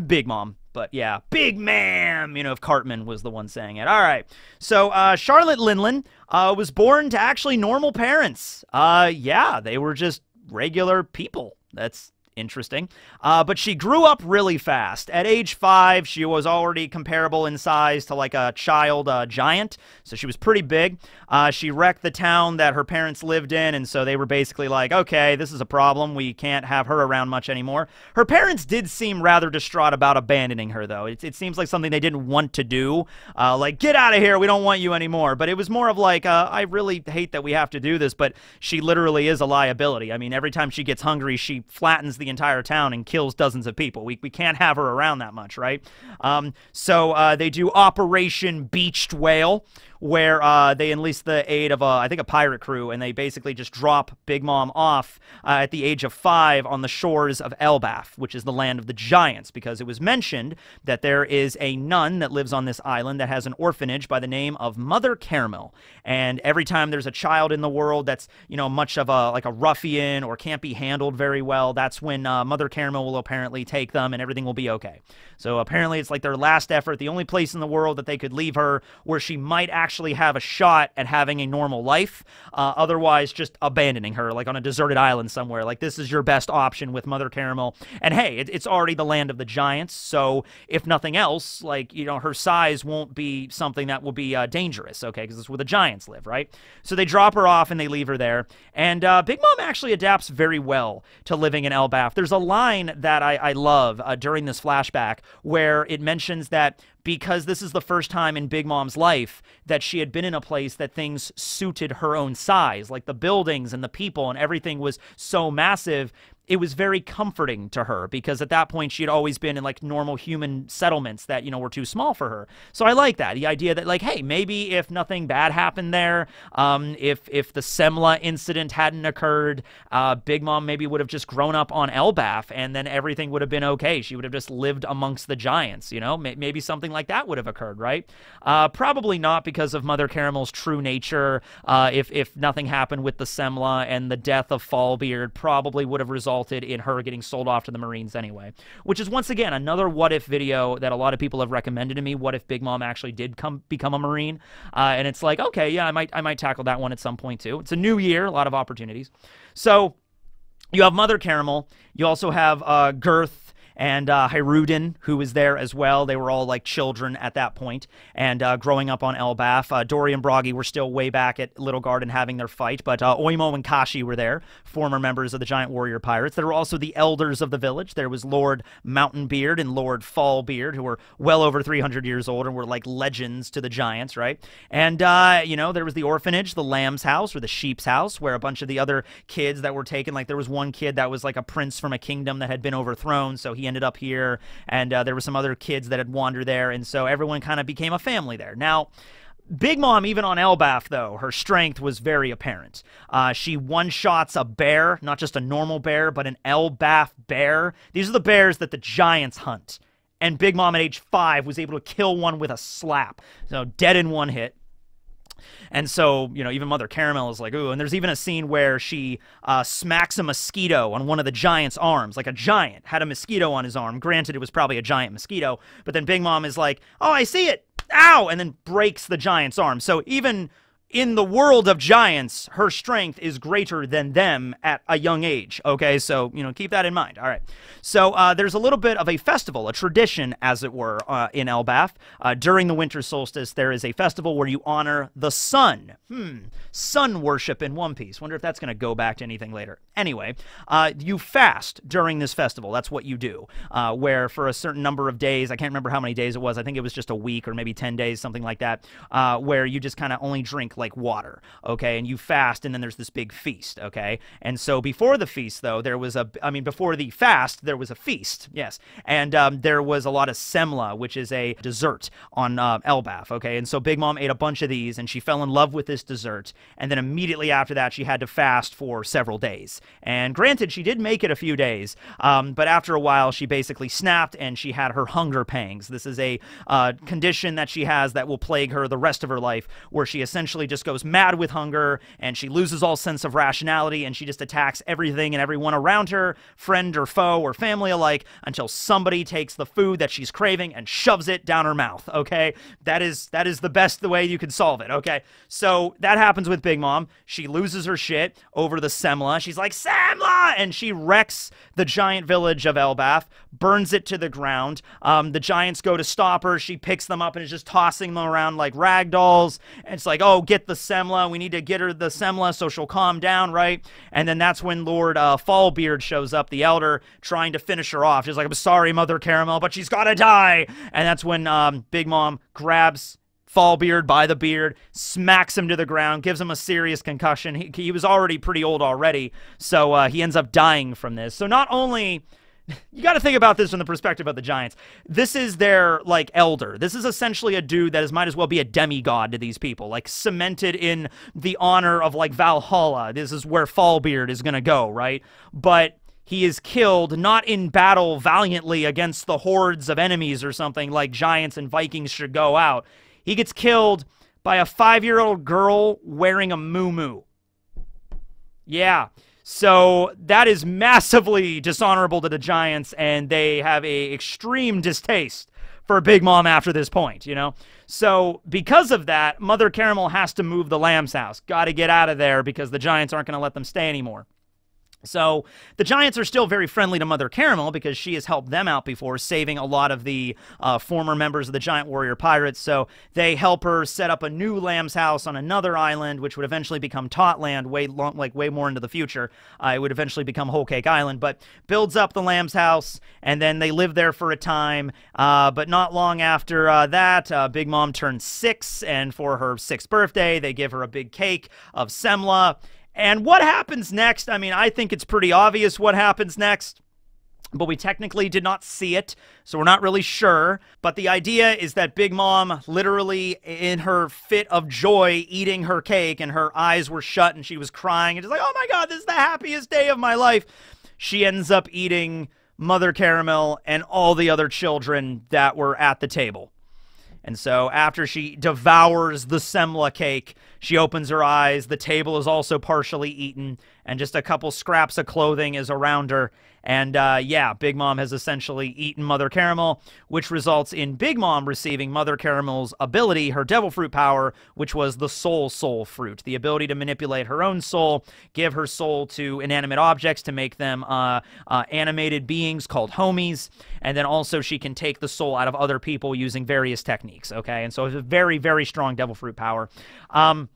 Big Mom, but yeah, Big Ma'am, you know, if Cartman was the one saying it. All right, so uh, Charlotte Linlin uh, was born to actually normal parents. Uh, yeah, they were just regular people. That's interesting. Uh, but she grew up really fast. At age five, she was already comparable in size to like a child uh, giant, so she was pretty big. Uh, she wrecked the town that her parents lived in, and so they were basically like, okay, this is a problem. We can't have her around much anymore. Her parents did seem rather distraught about abandoning her, though. It, it seems like something they didn't want to do. Uh, like, get out of here. We don't want you anymore. But it was more of like, uh, I really hate that we have to do this, but she literally is a liability. I mean, every time she gets hungry, she flattens the entire town and kills dozens of people. We, we can't have her around that much, right? Um, so uh, they do Operation Beached Whale, where uh, they enlist the aid of, a, I think, a pirate crew, and they basically just drop Big Mom off uh, at the age of five on the shores of Elbaf, which is the land of the giants, because it was mentioned that there is a nun that lives on this island that has an orphanage by the name of Mother Caramel, and every time there's a child in the world that's, you know, much of a, like a ruffian or can't be handled very well, that's when uh, Mother Caramel will apparently take them and everything will be okay. So apparently it's like their last effort, the only place in the world that they could leave her where she might actually actually have a shot at having a normal life, uh, otherwise just abandoning her, like on a deserted island somewhere. Like, this is your best option with Mother Caramel. And hey, it, it's already the land of the giants, so if nothing else, like, you know, her size won't be something that will be uh, dangerous, okay, because it's where the giants live, right? So they drop her off and they leave her there. And uh, Big Mom actually adapts very well to living in Elbaf. There's a line that I, I love uh, during this flashback where it mentions that because this is the first time in Big Mom's life that she had been in a place that things suited her own size, like the buildings and the people and everything was so massive, it was very comforting to her, because at that point she had always been in like normal human settlements that, you know, were too small for her. So I like that, the idea that like, hey, maybe if nothing bad happened there, um, if if the Semla incident hadn't occurred, uh, Big Mom maybe would have just grown up on Elbaf and then everything would have been okay. She would have just lived amongst the giants, you know, maybe something like that would have occurred, right? Uh, probably not because of Mother Caramel's true nature. Uh, if, if nothing happened with the Semla and the death of Fallbeard, probably would have resulted in her getting sold off to the Marines anyway, which is once again another what if video that a lot of people have recommended to me. What if Big Mom actually did come become a Marine? Uh, and it's like, okay, yeah, I might I might tackle that one at some point too. It's a new year, a lot of opportunities. So you have Mother Caramel, you also have uh, Girth, and uh, Hyrudin, who was there as well. They were all like children at that point, and uh, growing up on Elbaf. Uh, Dory and Bragi were still way back at Little Garden having their fight, but uh, Oimo and Kashi were there, former members of the Giant Warrior Pirates. There were also the elders of the village. There was Lord Mountainbeard and Lord Fallbeard, who were well over three hundred years old and were like legends to the giants, right? And, uh, you know, there was the orphanage, the lamb's house or the sheep's house, where a bunch of the other kids that were taken, like there was one kid that was like a prince from a kingdom that had been overthrown, so he ended up here, and uh, there were some other kids that had wandered there, and so everyone kind of became a family there. Now, Big Mom, even on Elbaf, though, her strength was very apparent. Uh, she one-shots a bear, not just a normal bear, but an Elbaf bear. These are the bears that the giants hunt, and Big Mom at age five was able to kill one with a slap, so dead in one hit. And so, you know, even Mother Caramel is like, ooh, and there's even a scene where she uh, smacks a mosquito on one of the giant's arms. Like, a giant had a mosquito on his arm. Granted, it was probably a giant mosquito, but then Big Mom is like, oh, I see it, ow, and then breaks the giant's arm. So even in the world of giants, her strength is greater than them at a young age, okay? So, you know, keep that in mind, all right? So, uh, there's a little bit of a festival, a tradition, as it were, uh, in Elbaf. Uh, during the winter solstice, there is a festival where you honor the sun. Hmm, sun worship in One Piece. Wonder if that's going to go back to anything later. Anyway, uh, you fast during this festival. That's what you do, uh, where for a certain number of days, I can't remember how many days it was, I think it was just a week or maybe ten days, something like that, uh, where you just kind of only drink like water, okay, and you fast, and then there's this big feast, okay? And so before the feast, though, there was a, I mean, before the fast, there was a feast, yes, and um, there was a lot of semla, which is a dessert on uh, Elbaf, okay? And so Big Mom ate a bunch of these, and she fell in love with this dessert, and then immediately after that, she had to fast for several days, and granted, she did make it a few days, um, but after a while, she basically snapped, and she had her hunger pangs. This is a uh, condition that she has that will plague her the rest of her life, where she essentially just goes mad with hunger, and she loses all sense of rationality, and she just attacks everything and everyone around her, friend or foe or family alike, until somebody takes the food that she's craving and shoves it down her mouth, okay? That is that is the best the way you can solve it, okay? So that happens with Big Mom. She loses her shit over the semla. She's like, semla! And she wrecks the giant village of Elbaf, burns it to the ground. Um, the giants go to stop her. She picks them up and is just tossing them around like rag dolls. And it's like, oh, get the semla, we need to get her the semla so she'll calm down, right? And then that's when Lord uh, Fallbeard shows up, the elder, trying to finish her off. She's like, I'm sorry, Mother Caramel, but she's gotta die! And that's when um, Big Mom grabs Fallbeard by the beard, smacks him to the ground, gives him a serious concussion. He, he was already pretty old already, so uh, he ends up dying from this. So not only... You got to think about this from the perspective of the giants. This is their, like, elder. This is essentially a dude that is, might as well be a demigod to these people, like, cemented in the honor of, like, Valhalla. This is where Fallbeard is going to go, right? But he is killed, not in battle valiantly against the hordes of enemies or something like giants and Vikings should go out. He gets killed by a five-year-old girl wearing a muumuu. Yeah. So that is massively dishonorable to the giants, and they have a extreme distaste for Big Mom after this point, you know? So because of that, Mother Caramel has to move the Lamb's house. Got to get out of there because the giants aren't going to let them stay anymore. So the giants are still very friendly to Mother Caramel because she has helped them out before, saving a lot of the uh, former members of the Giant Warrior Pirates. So they help her set up a new Lamb's house on another island, which would eventually become Totto Land, way long, like way more into the future. Uh, it would eventually become Whole Cake Island, but builds up the Lamb's house, and then they live there for a time. Uh, but not long after uh, that, uh, Big Mom turns six, and for her sixth birthday, they give her a big cake of semla. And what happens next? I mean, I think it's pretty obvious what happens next, but we technically did not see it, so we're not really sure. But the idea is that Big Mom, literally in her fit of joy, eating her cake, and her eyes were shut, and she was crying, and just like, oh my god, this is the happiest day of my life. She ends up eating Mother Caramel and all the other children that were at the table. And so after she devours the semla cake, she opens her eyes, the table is also partially eaten, and just a couple scraps of clothing is around her. And uh, yeah, Big Mom has essentially eaten Mother Caramel, which results in Big Mom receiving Mother Caramel's ability, her devil fruit power, which was the Soul Soul Fruit, the ability to manipulate her own soul, give her soul to inanimate objects to make them uh, uh, animated beings called homies, and then also she can take the soul out of other people using various techniques, okay? And so it's a very, very strong devil fruit power. Um...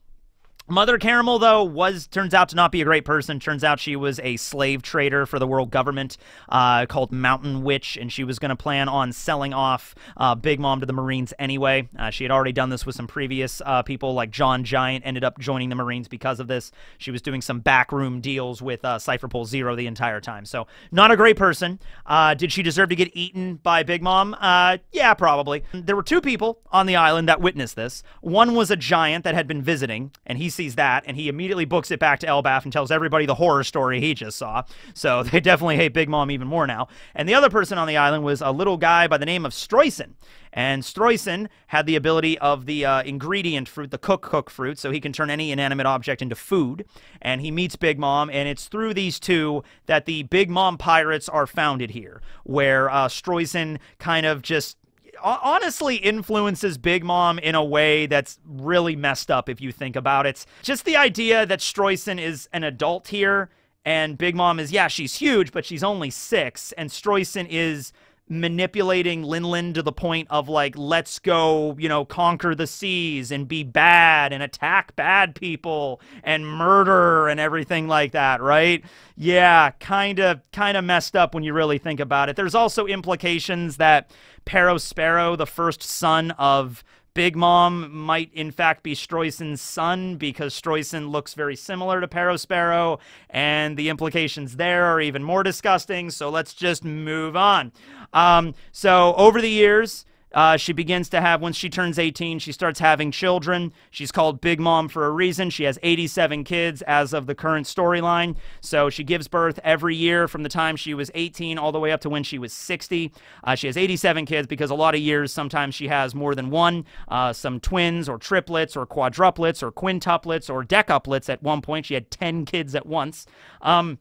Mother Caramel, though, was turns out to not be a great person. Turns out she was a slave trader for the world government uh, called Mountain Witch, and she was going to plan on selling off uh, Big Mom to the Marines anyway. Uh, she had already done this with some previous uh, people, like John Giant ended up joining the Marines because of this. She was doing some backroom deals with uh, Cypherpole Zero the entire time. So, not a great person. Uh, did she deserve to get eaten by Big Mom? Uh, yeah, probably. There were two people on the island that witnessed this. One was a giant that had been visiting, and he sees that, and he immediately books it back to Elbaf and tells everybody the horror story he just saw. So they definitely hate Big Mom even more now. And the other person on the island was a little guy by the name of Stroyson. And Stroyson had the ability of the uh, ingredient fruit, the cook cook fruit, so he can turn any inanimate object into food. And he meets Big Mom, and it's through these two that the Big Mom Pirates are founded here, where uh, Stroyson kind of just honestly influences Big Mom in a way that's really messed up if you think about it. Just the idea that Streusen is an adult here, and Big Mom is, yeah, she's huge, but she's only six, and Streusen is manipulating Linlin to the point of, like, let's go, you know, conquer the seas and be bad and attack bad people and murder and everything like that, right? Yeah, kind of kind of messed up when you really think about it. There's also implications that Pero Sparrow, the first son of Big Mom, might in fact be Streusen's son, because Streusen looks very similar to Pero Sparrow, and the implications there are even more disgusting, so let's just move on. Um, so over the years, uh, she begins to have, once she turns eighteen, she starts having children. She's called Big Mom for a reason. She has eighty-seven kids as of the current storyline, so she gives birth every year from the time she was eighteen all the way up to when she was sixty. Uh, she has eighty-seven kids because a lot of years sometimes she has more than one, uh, some twins or triplets or quadruplets or quintuplets or decuplets at one point. She had ten kids at once. Um,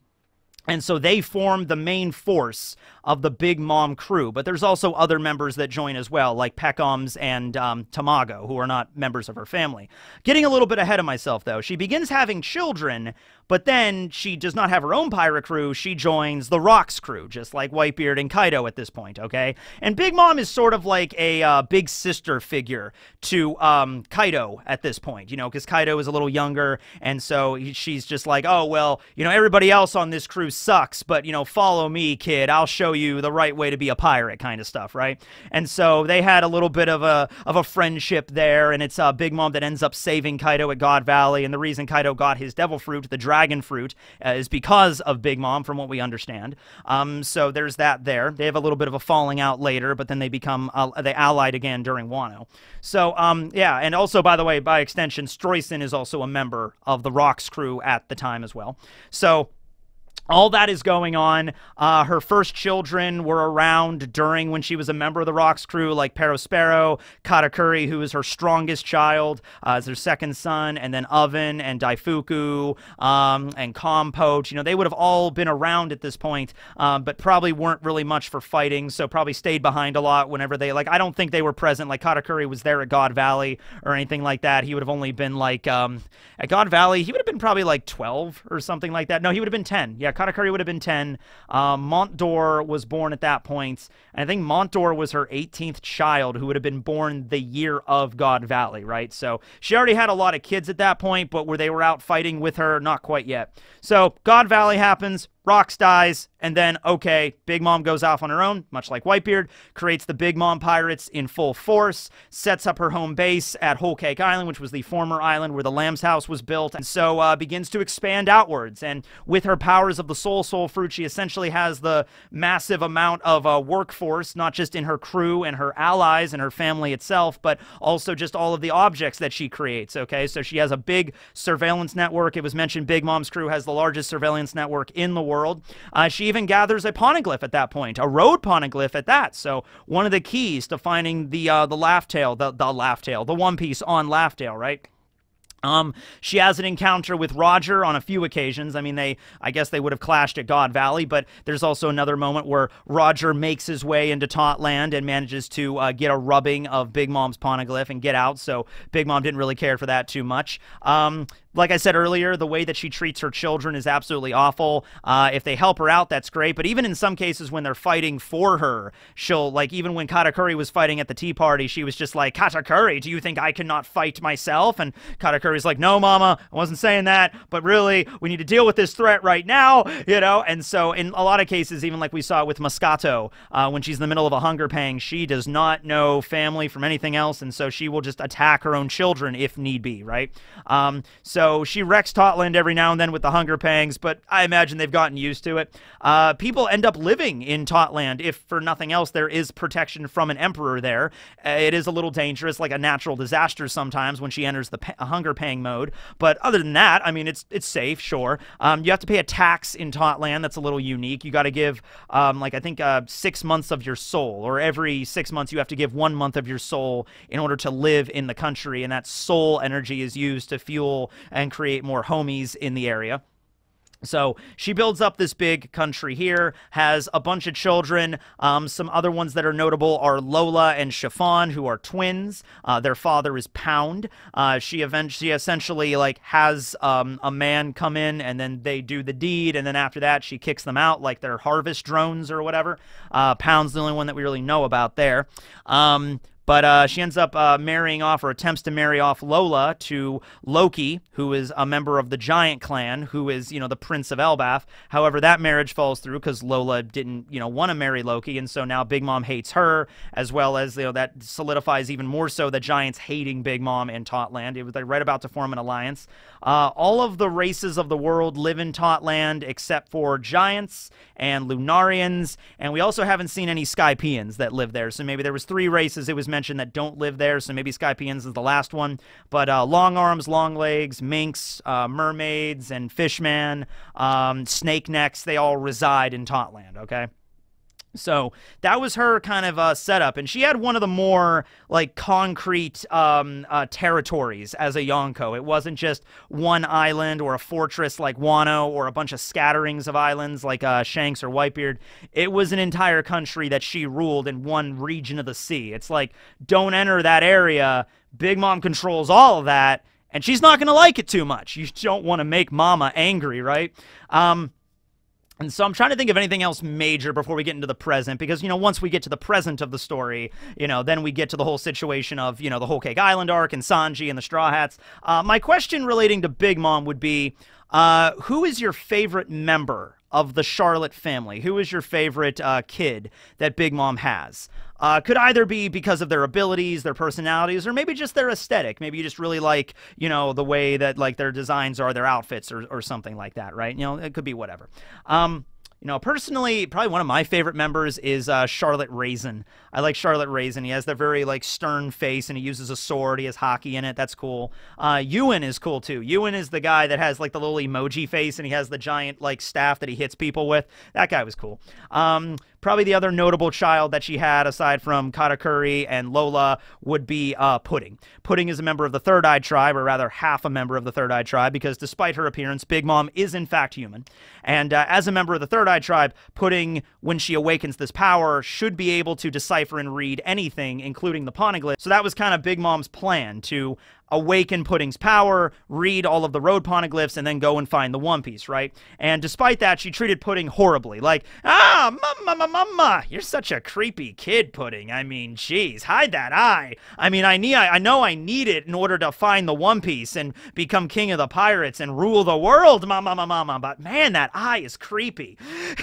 And so they form the main force of the Big Mom crew. But there's also other members that join as well, like Peckhams and um, Tamago, who are not members of her family. Getting a little bit ahead of myself, though. She begins having children, but then she does not have her own pirate crew. She joins the Rocks crew, just like Whitebeard and Kaido at this point, okay? And Big Mom is sort of like a uh, big sister figure to um, Kaido at this point, you know, because Kaido is a little younger, and so she's just like, oh, well, you know, everybody else on this crew sucks, but, you know, follow me, kid. I'll show you the right way to be a pirate kind of stuff, right? And so they had a little bit of a of a friendship there, and it's uh, Big Mom that ends up saving Kaido at God Valley, and the reason Kaido got his devil fruit, the dragon fruit, uh, is because of Big Mom, from what we understand. Um, so there's that there. They have a little bit of a falling out later, but then they become, uh, they allied again during Wano. So, um, yeah, and also, by the way, by extension, Streusen is also a member of the Rocks crew at the time as well. So all that is going on. Uh, her first children were around during when she was a member of the Rocks crew, like Pero Sparrow, Katakuri, who is her strongest child, uh, is her second son, and then Oven and Daifuku um, and Compoach. You know, they would have all been around at this point, um, but probably weren't really much for fighting, so probably stayed behind a lot whenever they, like, I don't think they were present. Like, Katakuri was there at God Valley or anything like that. He would have only been, like, um, at God Valley, he would have been probably, like, twelve or something like that. No, he would have been ten. Yeah, Katakuri would have been ten. Uh, Montdor was born at that point, and I think Montdor was her eighteenth child, who would have been born the year of God Valley, right? So she already had a lot of kids at that point, but where they were out fighting with her, not quite yet. So God Valley happens, Rocks dies, and then, okay, Big Mom goes off on her own, much like Whitebeard, creates the Big Mom Pirates in full force, sets up her home base at Whole Cake Island, which was the former island where the Lamb's House was built, and so uh, begins to expand outwards. And with her powers of the Soul Soul Fruit, she essentially has the massive amount of uh, workforce, not just in her crew and her allies and her family itself, but also just all of the objects that she creates, okay? So she has a big surveillance network. It was mentioned Big Mom's crew has the largest surveillance network in the world. World. Uh, she even gathers a poneglyph at that point, a road poneglyph at that. So one of the keys to finding the uh, the Laugh Tale, the the Laugh Tale, the One Piece on Laugh Tale, right? Um, she has an encounter with Roger on a few occasions. I mean, they, I guess they would have clashed at God Valley, but there's also another moment where Roger makes his way into Totto Land and manages to uh, get a rubbing of Big Mom's poneglyph and get out, so Big Mom didn't really care for that too much. Um, like I said earlier, the way that she treats her children is absolutely awful. Uh, if they help her out, that's great, but even in some cases when they're fighting for her, she'll, like, even when Katakuri was fighting at the Tea Party, she was just like, Katakuri, do you think I cannot fight myself? And Katakuri He's like, no, Mama, I wasn't saying that, but really, we need to deal with this threat right now, you know? And so in a lot of cases, even like we saw with Moscato, uh, when she's in the middle of a hunger pang, she does not know family from anything else, and so she will just attack her own children if need be, right? Um, so she wrecks Totto Land every now and then with the hunger pangs, but I imagine they've gotten used to it. Uh, people end up living in Totto Land if, for nothing else, there is protection from an emperor there. Uh, it is a little dangerous, like a natural disaster sometimes when she enters the hunger pang mode, but other than that, I mean, it's it's safe, sure. Um, you have to pay a tax in Totto Land that's a little unique. You got to give, um, like, I think uh, six months of your soul, or every six months you have to give one month of your soul in order to live in the country, and that soul energy is used to fuel and create more homies in the area. So she builds up this big country here, has a bunch of children. Um, some other ones that are notable are Lola and Chiffon, who are twins. Uh, their father is Pound. Uh, she eventually, she essentially like has um, a man come in, and then they do the deed, and then after that she kicks them out like they're harvest drones or whatever. Uh, Pound's the only one that we really know about there. Um, But uh, she ends up uh, marrying off, or attempts to marry off, Lola to Loki, who is a member of the Giant Clan, who is, you know, the Prince of Elbaf. However, that marriage falls through because Lola didn't, you know, want to marry Loki, and so now Big Mom hates her, as well as, you know, that solidifies even more so the Giants hating Big Mom and Totto Land. It was, they're right about to form an alliance. Uh, all of the races of the world live in Totto Land except for Giants and Lunarians, and we also haven't seen any Skypeans that live there, so maybe there was three races. It was mentioned that don't live there, so maybe Skypeans is the last one. But uh, long arms, long legs, minks, uh, mermaids, and fishman, um, snake necks, they all reside in Totto Land, okay? So that was her kind of uh, setup, and she had one of the more like concrete um, uh, territories as a Yonko. It wasn't just one island or a fortress like Wano, or a bunch of scatterings of islands like uh, Shanks or Whitebeard. It was an entire country that she ruled in one region of the sea. It's like, don't enter that area. Big Mom controls all of that, and she's not going to like it too much. You don't want to make Mama angry, right? Um... And so I'm trying to think of anything else major before we get into the present, because, you know, once we get to the present of the story, you know, then we get to the whole situation of, you know, the Whole Cake Island arc and Sanji and the Straw Hats. Uh, my question relating to Big Mom would be, uh, who is your favorite member of the Charlotte family? Who is your favorite uh, kid that Big Mom has? Uh, could either be because of their abilities, their personalities, or maybe just their aesthetic. Maybe you just really like, you know, the way that, like, their designs are, their outfits, or, or something like that, right? You know, it could be whatever. Um, you know, personally, probably one of my favorite members is uh, Charlotte Raisin. I like Charlotte Raisin. He has the very, like, stern face, and he uses a sword. He has hockey in it. That's cool. Uh, Ewan is cool, too. Ewan is the guy that has, like, the little emoji face, and he has the giant, like, staff that he hits people with. That guy was cool. Um... Probably the other notable child that she had, aside from Katakuri and Lola, would be uh, Pudding. Pudding is a member of the Third Eye Tribe, or rather half a member of the Third Eye Tribe, because despite her appearance, Big Mom is in fact human. And uh, as a member of the Third Eye Tribe, Pudding, when she awakens this power, should be able to decipher and read anything, including the Poneglyph. So that was kind of Big Mom's plan, to awaken Pudding's power, read all of the road poneglyphs, and then go and find the One Piece, right? And despite that, she treated Pudding horribly. Like, ah, mama, mama, you're such a creepy kid, Pudding. I mean, geez, hide that eye. I mean, I need, I know I need it in order to find the One Piece and become king of the pirates and rule the world, mama, mama, mama. But man, that eye is creepy.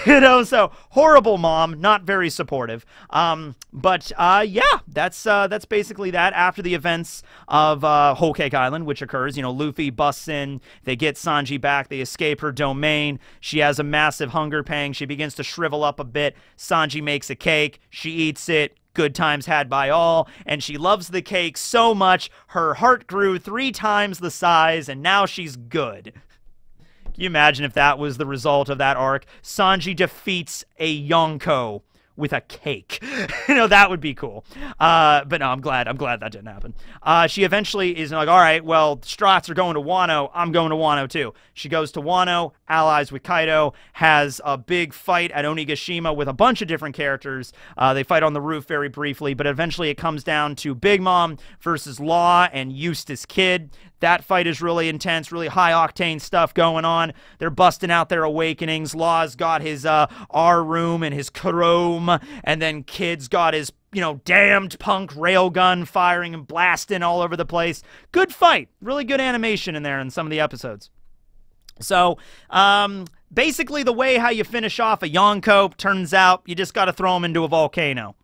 You know, so horrible mom, not very supportive. Um, but uh, yeah, that's uh, that's basically that. After the events of uh, Whole Cake Island, which occurs, you know, Luffy busts in, they get Sanji back, they escape her domain, she has a massive hunger pang, she begins to shrivel up a bit, Sanji makes a cake, she eats it, good times had by all, and she loves the cake so much, her heart grew three times the size, and now she's good. Can you imagine if that was the result of that arc? Sanji defeats a Yonko with a cake. You know, that would be cool. Uh, but no, I'm glad. I'm glad that didn't happen. Uh, she eventually is like, all right, well, Strats are going to Wano. I'm going to Wano too. She goes to Wano, allies with Kaido, has a big fight at Onigashima with a bunch of different characters. Uh, they fight on the roof very briefly, but eventually it comes down to Big Mom versus Law and Eustace Kid. That fight is really intense, really high-octane stuff going on. They're busting out their awakenings. Law's got his uh, R-Room and his Chrome, and then Kid's got his, you know, damned punk railgun firing and blasting all over the place. Good fight. Really good animation in there in some of the episodes. So, um... basically the way how you finish off a Yonko, turns out you just gotta throw him into a volcano.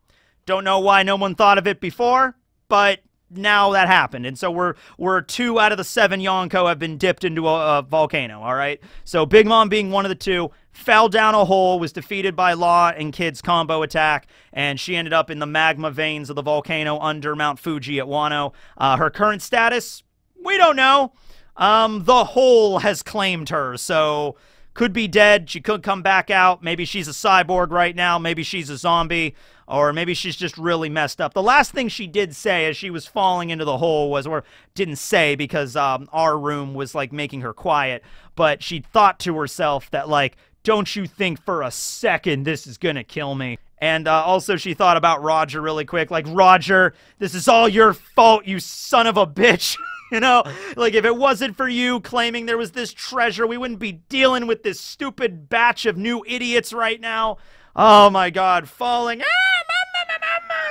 Don't know why no one thought of it before, but now that happened, and so we're we're two out of the seven Yonko have been dipped into a, a volcano. All right, so Big Mom, being one of the two, fell down a hole, was defeated by Law and Kid's combo attack, and she ended up in the magma veins of the volcano under Mount Fuji at Wano. Uh, her current status, we don't know. Um, the hole has claimed her, so could be dead. She could come back out. Maybe she's a cyborg right now. Maybe she's a zombie. Or maybe she's just really messed up. The last thing she did say as she was falling into the hole was, or didn't say because um, our room was like making her quiet, but she thought to herself that like, don't you think for a second this is gonna kill me? And uh, also she thought about Roger really quick, like, Roger, this is all your fault, you son of a bitch. You know, like, if it wasn't for you claiming there was this treasure, we wouldn't be dealing with this stupid batch of new idiots right now. Oh my God, falling.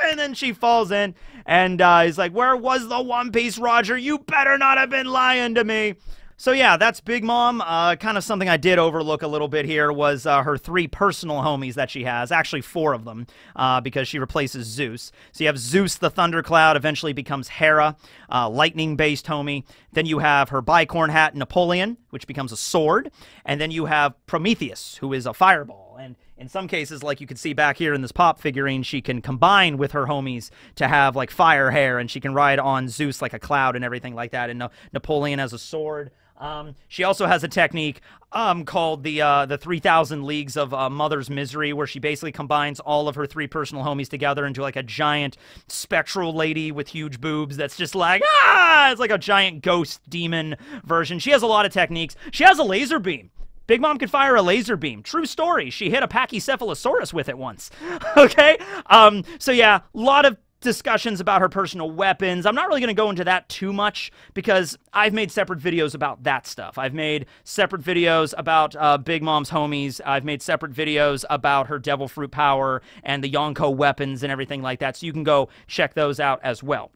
And then she falls in, and uh, he's like, where was the One Piece, Roger? You better not have been lying to me. So yeah, that's Big Mom. Uh, kind of something I did overlook a little bit here was uh, her three personal homies that she has. Actually, four of them, uh, because she replaces Zeus. So you have Zeus the Thundercloud, eventually becomes Hera, uh, lightning-based homie. Then you have her bicorn hat, Napoleon, which becomes a sword. And then you have Prometheus, who is a fireball. And in some cases, like you can see back here in this pop figurine, she can combine with her homies to have, like, fire hair, and she can ride on Zeus like a cloud and everything like that. And uh, Napoleon has a sword. Um, she also has a technique um, called the uh, the three thousand Leagues of uh, Mother's Misery, where she basically combines all of her three personal homies together into like a giant spectral lady with huge boobs that's just like, ah! It's like a giant ghost demon version. She has a lot of techniques. She has a laser beam. Big Mom could fire a laser beam. True story. She hit a Pachycephalosaurus with it once. Okay? Um, so yeah, a lot of discussions about her personal weapons. I'm not really going to go into that too much because I've made separate videos about that stuff. I've made separate videos about uh, Big Mom's homies. I've made separate videos about her devil fruit power and the Yonko weapons and everything like that. So you can go check those out as well.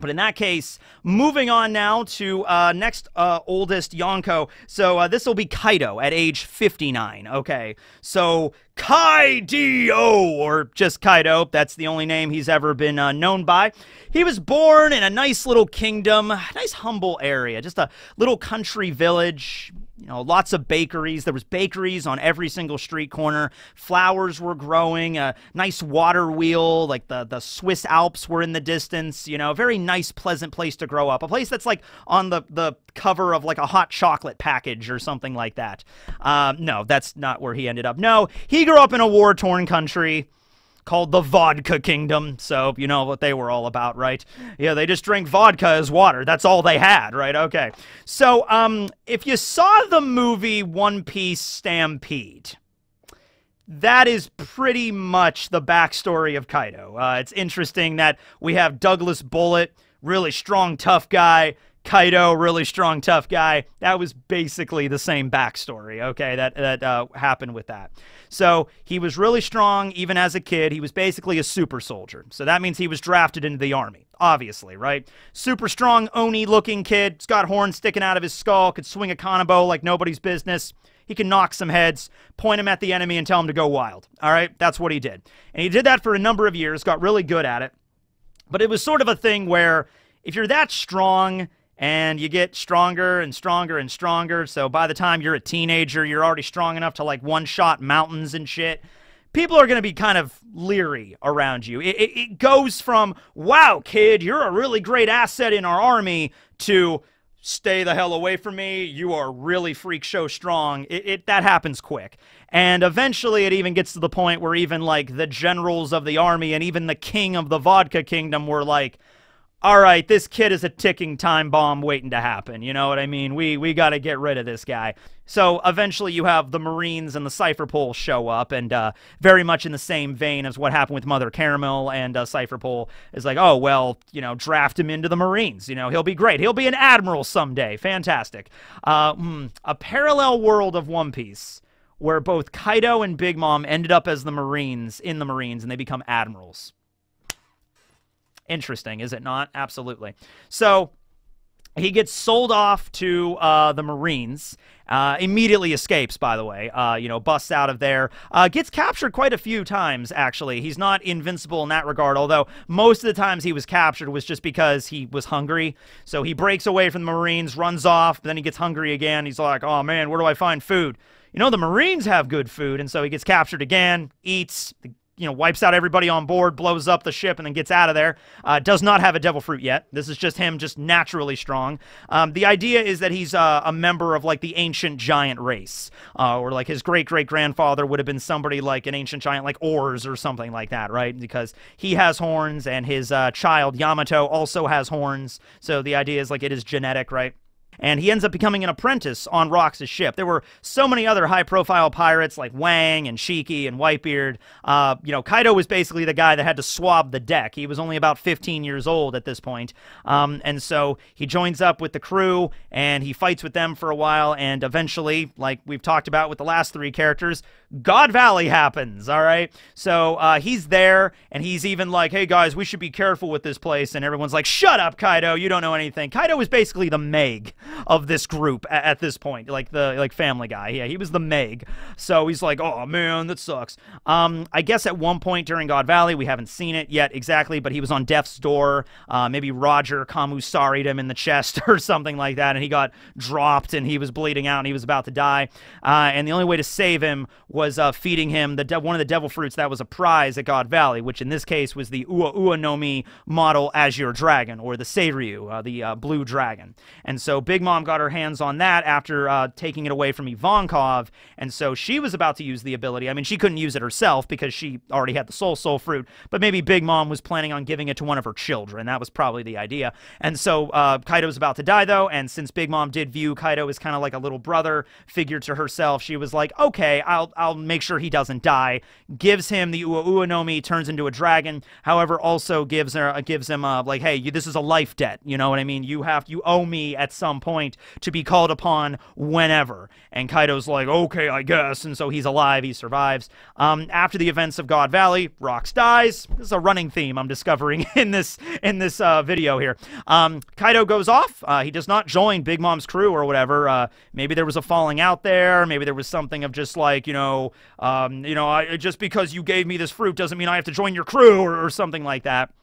But in that case, moving on now to uh, next uh, oldest Yonko. So uh, this will be Kaido at age fifty-nine. Okay, so Kaido, or just Kaido, that's the only name he's ever been uh, known by. He was born in a nice little kingdom, nice humble area, just a little country village, you know, lots of bakeries. There was bakeries on every single street corner. Flowers were growing, a nice water wheel, like the, the Swiss Alps were in the distance, you know, very nice, pleasant place to grow up, a place that's like on the, the cover of like a hot chocolate package or something like that. Um, no, that's not where he ended up. No, he He grew up in a war-torn country called the Vodka Kingdom, so you know what they were all about, right? Yeah, they just drank vodka as water. That's all they had, right? Okay. So, um, if you saw the movie One Piece Stampede, that is pretty much the backstory of Kaido. Uh, it's interesting that we have Douglas Bullet, really strong, tough guy, Kaido, really strong, tough guy. That was basically the same backstory, okay, that, that uh, happened with that. So he was really strong even as a kid. He was basically a super soldier. So that means he was drafted into the army, obviously, right? Super strong, Oni-looking kid. He's got horns sticking out of his skull, could swing a kanebo like nobody's business. He can knock some heads, point him at the enemy, and tell him to go wild, all right? That's what he did. And he did that for a number of years, got really good at it. But it was sort of a thing where if you're that strong, and you get stronger and stronger and stronger, so by the time you're a teenager, you're already strong enough to, like, one-shot mountains and shit. People are going to be kind of leery around you. It, it, it goes from, wow, kid, you're a really great asset in our army, to stay the hell away from me, you are really freak show strong. It, it that happens quick. And eventually it even gets to the point where even, like, the generals of the army and even the king of the Vodka Kingdom were like, all right, this kid is a ticking time bomb waiting to happen. You know what I mean? We we got to get rid of this guy. So eventually you have the Marines and the Cypher Pole show up, and uh, very much in the same vein as what happened with Mother Caramel, and uh, Cypher Pole is like, oh, well, you know, draft him into the Marines. You know, he'll be great. He'll be an admiral someday. Fantastic. Uh, mm, a parallel world of One Piece where both Kaido and Big Mom ended up as the Marines, in the Marines, and they become admirals. Interesting, is it not? Absolutely. So he gets sold off to uh, the Marines, uh, immediately escapes, by the way, uh, you know, busts out of there, uh, gets captured quite a few times, actually. He's not invincible in that regard, although most of the times he was captured was just because he was hungry. So he breaks away from the Marines, runs off, then he gets hungry again. He's like, oh, man, where do I find food? You know, the Marines have good food, and so he gets captured again, eats, the you know, wipes out everybody on board, blows up the ship, and then gets out of there. Uh, does not have a devil fruit yet. This is just him just naturally strong. Um, the idea is that he's uh, a member of, like, the ancient giant race. Uh, or, like, his great-great-grandfather would have been somebody like an ancient giant, like Ors or something like that, right? Because he has horns, and his uh, child, Yamato, also has horns. So the idea is, like, it is genetic, right? And he ends up becoming an apprentice on Rocks' ship. There were so many other high-profile pirates like Wang and Shiki and Whitebeard. Uh, you know, Kaido was basically the guy that had to swab the deck. He was only about fifteen years old at this point. Um, and so he joins up with the crew, and he fights with them for a while, and eventually, like we've talked about with the last three characters, God Valley happens, all right? So uh, he's there, and he's even like, hey, guys, we should be careful with this place. And everyone's like, shut up, Kaido. You don't know anything. Kaido was basically the Meg of this group at this point, like the like Family Guy. Yeah, he was the Meg. So he's like, oh, man, that sucks. Um, I guess at one point during God Valley, we haven't seen it yet exactly, but he was on death's door. Uh, maybe Roger Kamusari'd him in the chest or something like that, and he got dropped, and he was bleeding out, and he was about to die. Uh, and the only way to save him was uh, feeding him the de one of the devil fruits that was a prize at God Valley, which in this case was the Uo Uo no Mi model Azure Dragon, or the Seiryu, uh, the uh, blue dragon. And so Big Mom got her hands on that after uh, taking it away from Ivankov, and so she was about to use the ability. I mean, she couldn't use it herself because she already had the Soul Soul Fruit, but maybe Big Mom was planning on giving it to one of her children. That was probably the idea. And so uh, Kaido's about to die, though, and since Big Mom did view Kaido as kind of like a little brother figure to herself, she was like, okay, I'll, I'll make sure he doesn't die, gives him the Uo Uo no Mi, turns into a dragon, however, also gives, her, gives him, uh, like, hey, you, this is a life debt, you know what I mean? You have, you owe me at some point to be called upon whenever. And Kaido's like, okay, I guess. And so he's alive, he survives. Um, after the events of God Valley, Rocks dies. This is a running theme I'm discovering in this in this uh, video here. Um, Kaido goes off. Uh, he does not join Big Mom's crew or whatever. Uh, maybe there was a falling out there. Maybe there was something of just like, you know, um, you know, I, just because you gave me this fruit doesn't mean I have to join your crew, or, or something like that.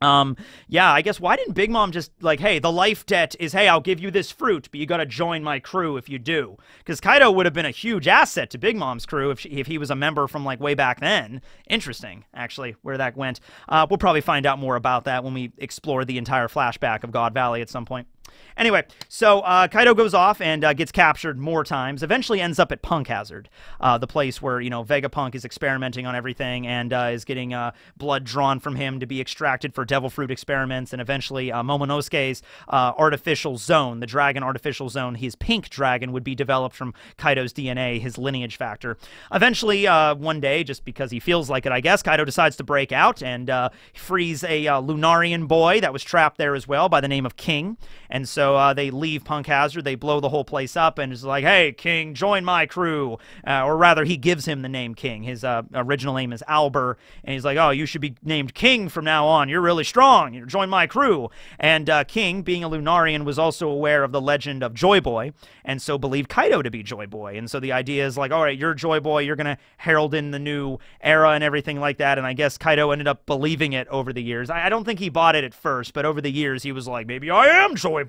Um, yeah, I guess why didn't Big Mom just, like, hey, the life debt is, hey, I'll give you this fruit, but you gotta join my crew if you do. Because Kaido would have been a huge asset to Big Mom's crew if, she, if he was a member from, like, way back then. Interesting, actually, where that went. Uh, we'll probably find out more about that when we explore the entire flashback of God Valley at some point. Anyway, so uh, Kaido goes off and uh, gets captured more times, eventually ends up at Punk Hazard, uh, the place where, you know, Vegapunk is experimenting on everything and uh, is getting uh, blood drawn from him to be extracted for devil fruit experiments, and eventually uh, Momonosuke's uh, artificial zone, the dragon artificial zone, his pink dragon, would be developed from Kaido's D N A, his lineage factor. Eventually, uh, one day, just because he feels like it, I guess, Kaido decides to break out and uh, frees a uh, Lunarian boy that was trapped there as well by the name of King, and And so uh, they leave Punk Hazard, they blow the whole place up, and it's like, hey, King, join my crew. Uh, or rather, he gives him the name King. His uh, original name is Albert, and he's like, oh, you should be named King from now on. You're really strong. You join my crew. And uh, King, being a Lunarian, was also aware of the legend of Joy Boy, and so believed Kaido to be Joy Boy. And so the idea is like, all right, you're Joy Boy. You're going to herald in the new era and everything like that. And I guess Kaido ended up believing it over the years. I, I don't think he bought it at first, but over the years, he was like, maybe I am Joy Boy.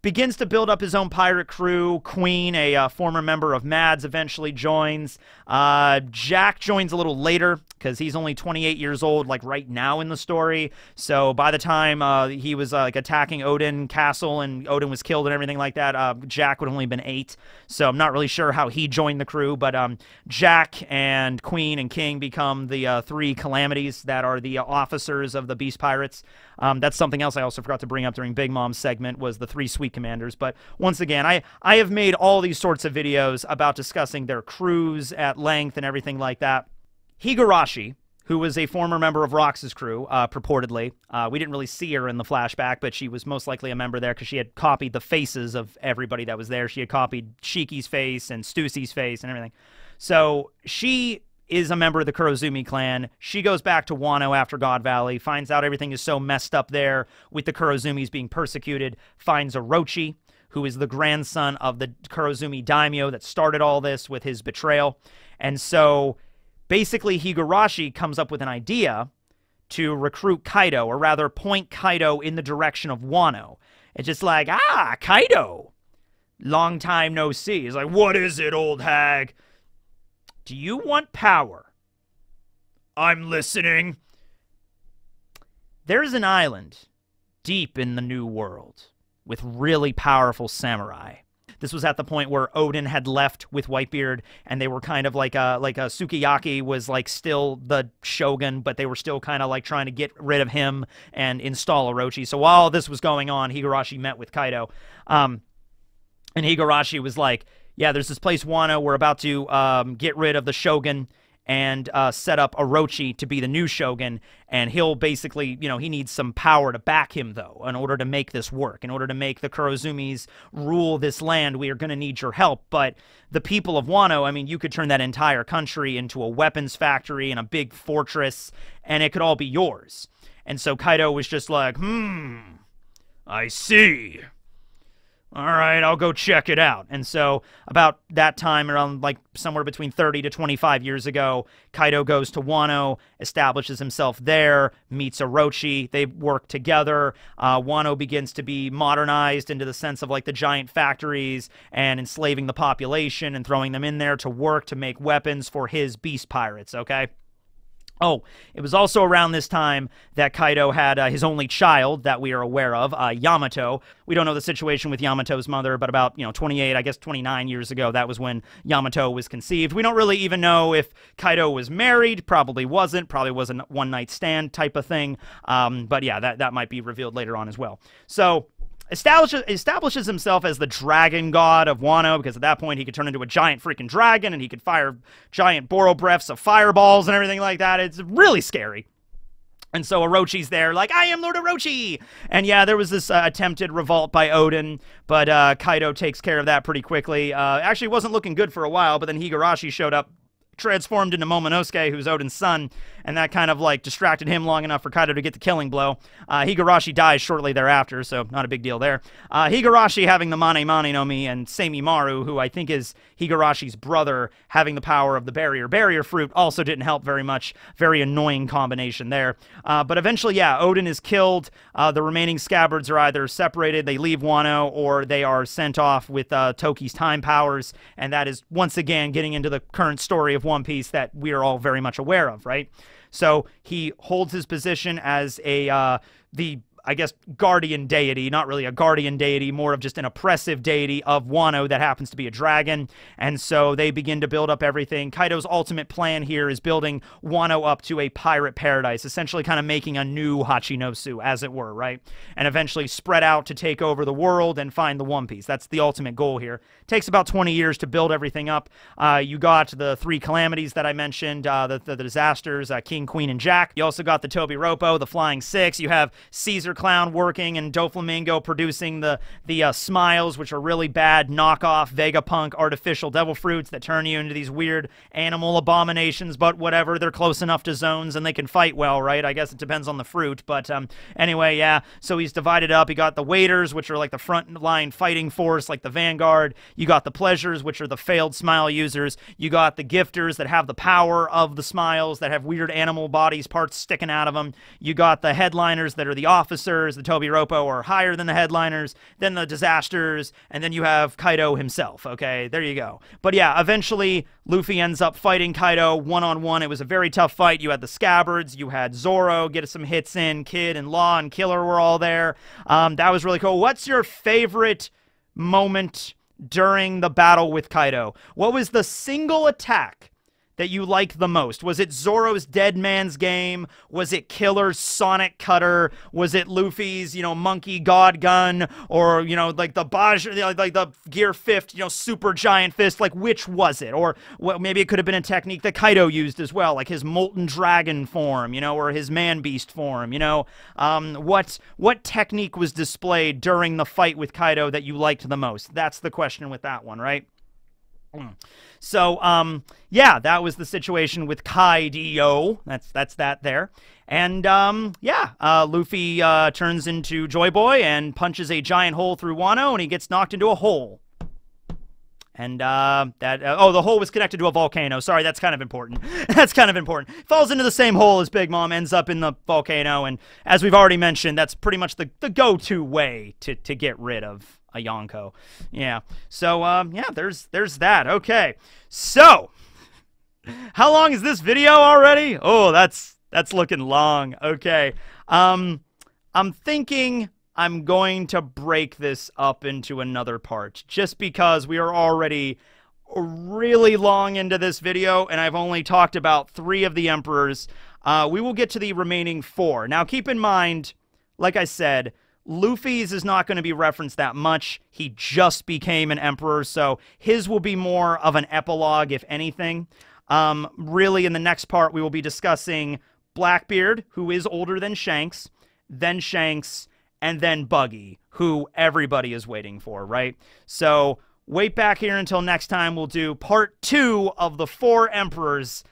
begins to build up his own pirate crew. Queen, a uh, former member of Mads, eventually joins. Uh, Jack joins a little later because he's only twenty-eight years old, like right now in the story. So by the time uh, he was uh, like attacking Odin Castle and Odin was killed and everything like that, uh, Jack would have only been eight. So I'm not really sure how he joined the crew, but um, Jack and Queen and King become the uh, three calamities that are the uh, officers of the Beast Pirates. Um, that's something else I also forgot to bring up during Big Mom's segment was the three sweet commanders. But once again, I, I have made all these sorts of videos about discussing their crews at length and everything like that. Higurashi, who was a former member of Rocks' crew, uh, purportedly. Uh, we didn't really see her in the flashback, but she was most likely a member there because she had copied the faces of everybody that was there. She had copied Shiki's face and Stussy's face and everything. So she is a member of the Kurozumi clan. She goes back to Wano after God Valley, finds out everything is so messed up there with the Kurozumis being persecuted, finds Orochi, who is the grandson of the Kurozumi daimyo that started all this with his betrayal. And so basically Higurashi comes up with an idea to recruit Kaido, or rather point Kaido in the direction of Wano. It's just like, ah, Kaido, long time no see. He's like, what is it, old hag? Do you want power? I'm listening. There's an island deep in the New World with really powerful samurai. This was at the point where Odin had left with Whitebeard, and they were kind of like a, like a Sukiyaki was like still the shogun, but they were still kind of like trying to get rid of him and install Orochi. So while this was going on, Higurashi met with Kaido. Um, and Higurashi was like, yeah, there's this place, Wano, we're about to um, get rid of the shogun and uh, set up Orochi to be the new shogun, and he'll basically, you know, he needs some power to back him, though, in order to make this work, in order to make the Kurozumis rule this land, we are going to need your help. But the people of Wano, I mean, you could turn that entire country into a weapons factory and a big fortress, and it could all be yours. And so Kaido was just like, hmm, I see. All right, I'll go check it out. And so about that time, around like somewhere between thirty to twenty-five years ago, Kaido goes to Wano, establishes himself there, meets Orochi. They work together. Uh, Wano begins to be modernized into the sense of like the giant factories and enslaving the population and throwing them in there to work to make weapons for his beast pirates, okay? Oh, it was also around this time that Kaido had uh, his only child that we are aware of, uh, Yamato. We don't know the situation with Yamato's mother, but about, you know, twenty-eight, I guess twenty-nine years ago, that was when Yamato was conceived. We don't really even know if Kaido was married, probably wasn't, probably was a one-night stand type of thing. Um, but yeah, that, that might be revealed later on as well. So establishes, establishes himself as the dragon god of Wano, because at that point he could turn into a giant freaking dragon and he could fire giant Boro breaths of fireballs and everything like that. It's really scary. And so Orochi's there like, I am Lord Orochi! And yeah, there was this uh, attempted revolt by Odin, but uh, Kaido takes care of that pretty quickly. Uh, actually, it wasn't looking good for a while, but then Higurashi showed up, transformed into Momonosuke, who's Odin's son, and that kind of like distracted him long enough for Kaido to get the killing blow. Uh, Higurashi dies shortly thereafter, so not a big deal there. Uh, Higurashi having the Mane Mane no Mi, and Seimaru, who I think is Higurashi's brother, having the power of the barrier barrier fruit, also didn't help very much. Very annoying combination there. Uh, but eventually, yeah, Odin is killed. Uh, the remaining scabbards are either separated, they leave Wano, or they are sent off with uh, Toki's time powers, and that is once again getting into the current story of One Piece that we are all very much aware of, right? So he holds his position as a uh, the I guess guardian deity, not really a guardian deity, more of just an oppressive deity of Wano that happens to be a dragon. And so they begin to build up everything. Kaido's ultimate plan here is building Wano up to a pirate paradise, essentially kind of making a new Hachinosu, as it were, right? And eventually spread out to take over the world and find the One Piece. That's the ultimate goal here. It takes about twenty years to build everything up. Uh, you got the three calamities that I mentioned, uh, the, the, the disasters, uh, King, Queen, and Jack. You also got the Tobiropo, the Flying Six. You have Caesar Clown working and Doflamingo producing the the uh, smiles, which are really bad knockoff Vegapunk artificial devil fruits that turn you into these weird animal abominations, but whatever, they're close enough to zones and they can fight well, right? I guess it depends on the fruit, but um, anyway, yeah, so he's divided up. You got the waiters, which are like the front line fighting force, like the Vanguard. You got the pleasures, which are the failed smile users. You got the gifters that have the power of the smiles, that have weird animal bodies, parts sticking out of them. You got the headliners that are the officers. The Tobiropo are higher than the headliners, then the disasters, and then you have Kaido himself, okay? There you go. But yeah, eventually, Luffy ends up fighting Kaido one-on-one. It was a very tough fight. You had the Scabbards, you had Zoro get some hits in, Kid and Law and Killer were all there. Um, that was really cool. What's your favorite moment during the battle with Kaido? What was the single attack that you liked the most? Was it Zoro's Dead Man's Game? Was it Killer's Sonic Cutter? Was it Luffy's, you know, Monkey God Gun? Or, you know, like the Baj, like the Gear Fifth, you know, Super Giant Fist? Like, which was it? Or well, maybe it could have been a technique that Kaido used as well, like his Molten Dragon form, you know, or his Man Beast form, you know? Um, what, what technique was displayed during the fight with Kaido that you liked the most? That's the question with that one, right? So, um, yeah, that was the situation with Kaido. That's that's that there. And, um, yeah, uh, Luffy uh, turns into Joy Boy and punches a giant hole through Wano, and he gets knocked into a hole. And uh, that, uh, oh, the hole was connected to a volcano. Sorry, that's kind of important. That's kind of important. Falls into the same hole as Big Mom, ends up in the volcano. And as we've already mentioned, that's pretty much the, the go-to way to, to get rid of a Yonko. Yeah. So, um, yeah, there's, there's that. Okay. So, How long is this video already? Oh, that's that's looking long. Okay. Um, I'm thinking I'm going to break this up into another part, just because we are already really long into this video, and I've only talked about three of the emperors. Uh, we will get to the remaining four. Now, keep in mind, like I said, Luffy's is not going to be referenced that much. He just became an emperor, so his will be more of an epilogue, if anything. Um, really, in the next part, we will be discussing Blackbeard, who is older than Shanks, then Shanks, and then Buggy, who everybody is waiting for, right? So wait back here until next time. We'll do part two of the four emperors.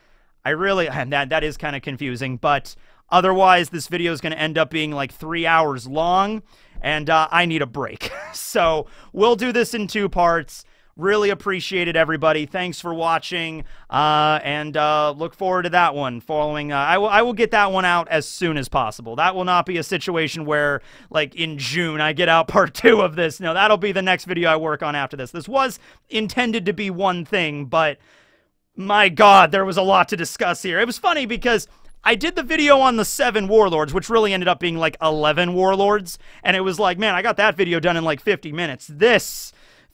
I really, and that, that is kind of confusing, but otherwise, this video is going to end up being like three hours long, and uh, I need a break. So we'll do this in two parts. Really appreciate it, everybody. Thanks for watching, uh, and uh, look forward to that one following. Uh, I, will, I will get that one out as soon as possible. That will not be a situation where, like, in June, I get out part two of this. No, that'll be the next video I work on after this. This was intended to be one thing, but my God, there was a lot to discuss here. It was funny because I did the video on the seven warlords, which really ended up being like eleven warlords. And it was like, man, I got that video done in like fifty minutes. This,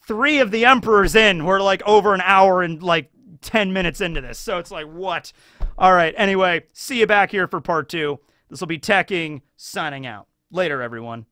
three of the emperors in, were like over an hour and like ten minutes into this. So it's like, what? All right. Anyway, see you back here for part two. This will be Tech King signing out. Later, everyone.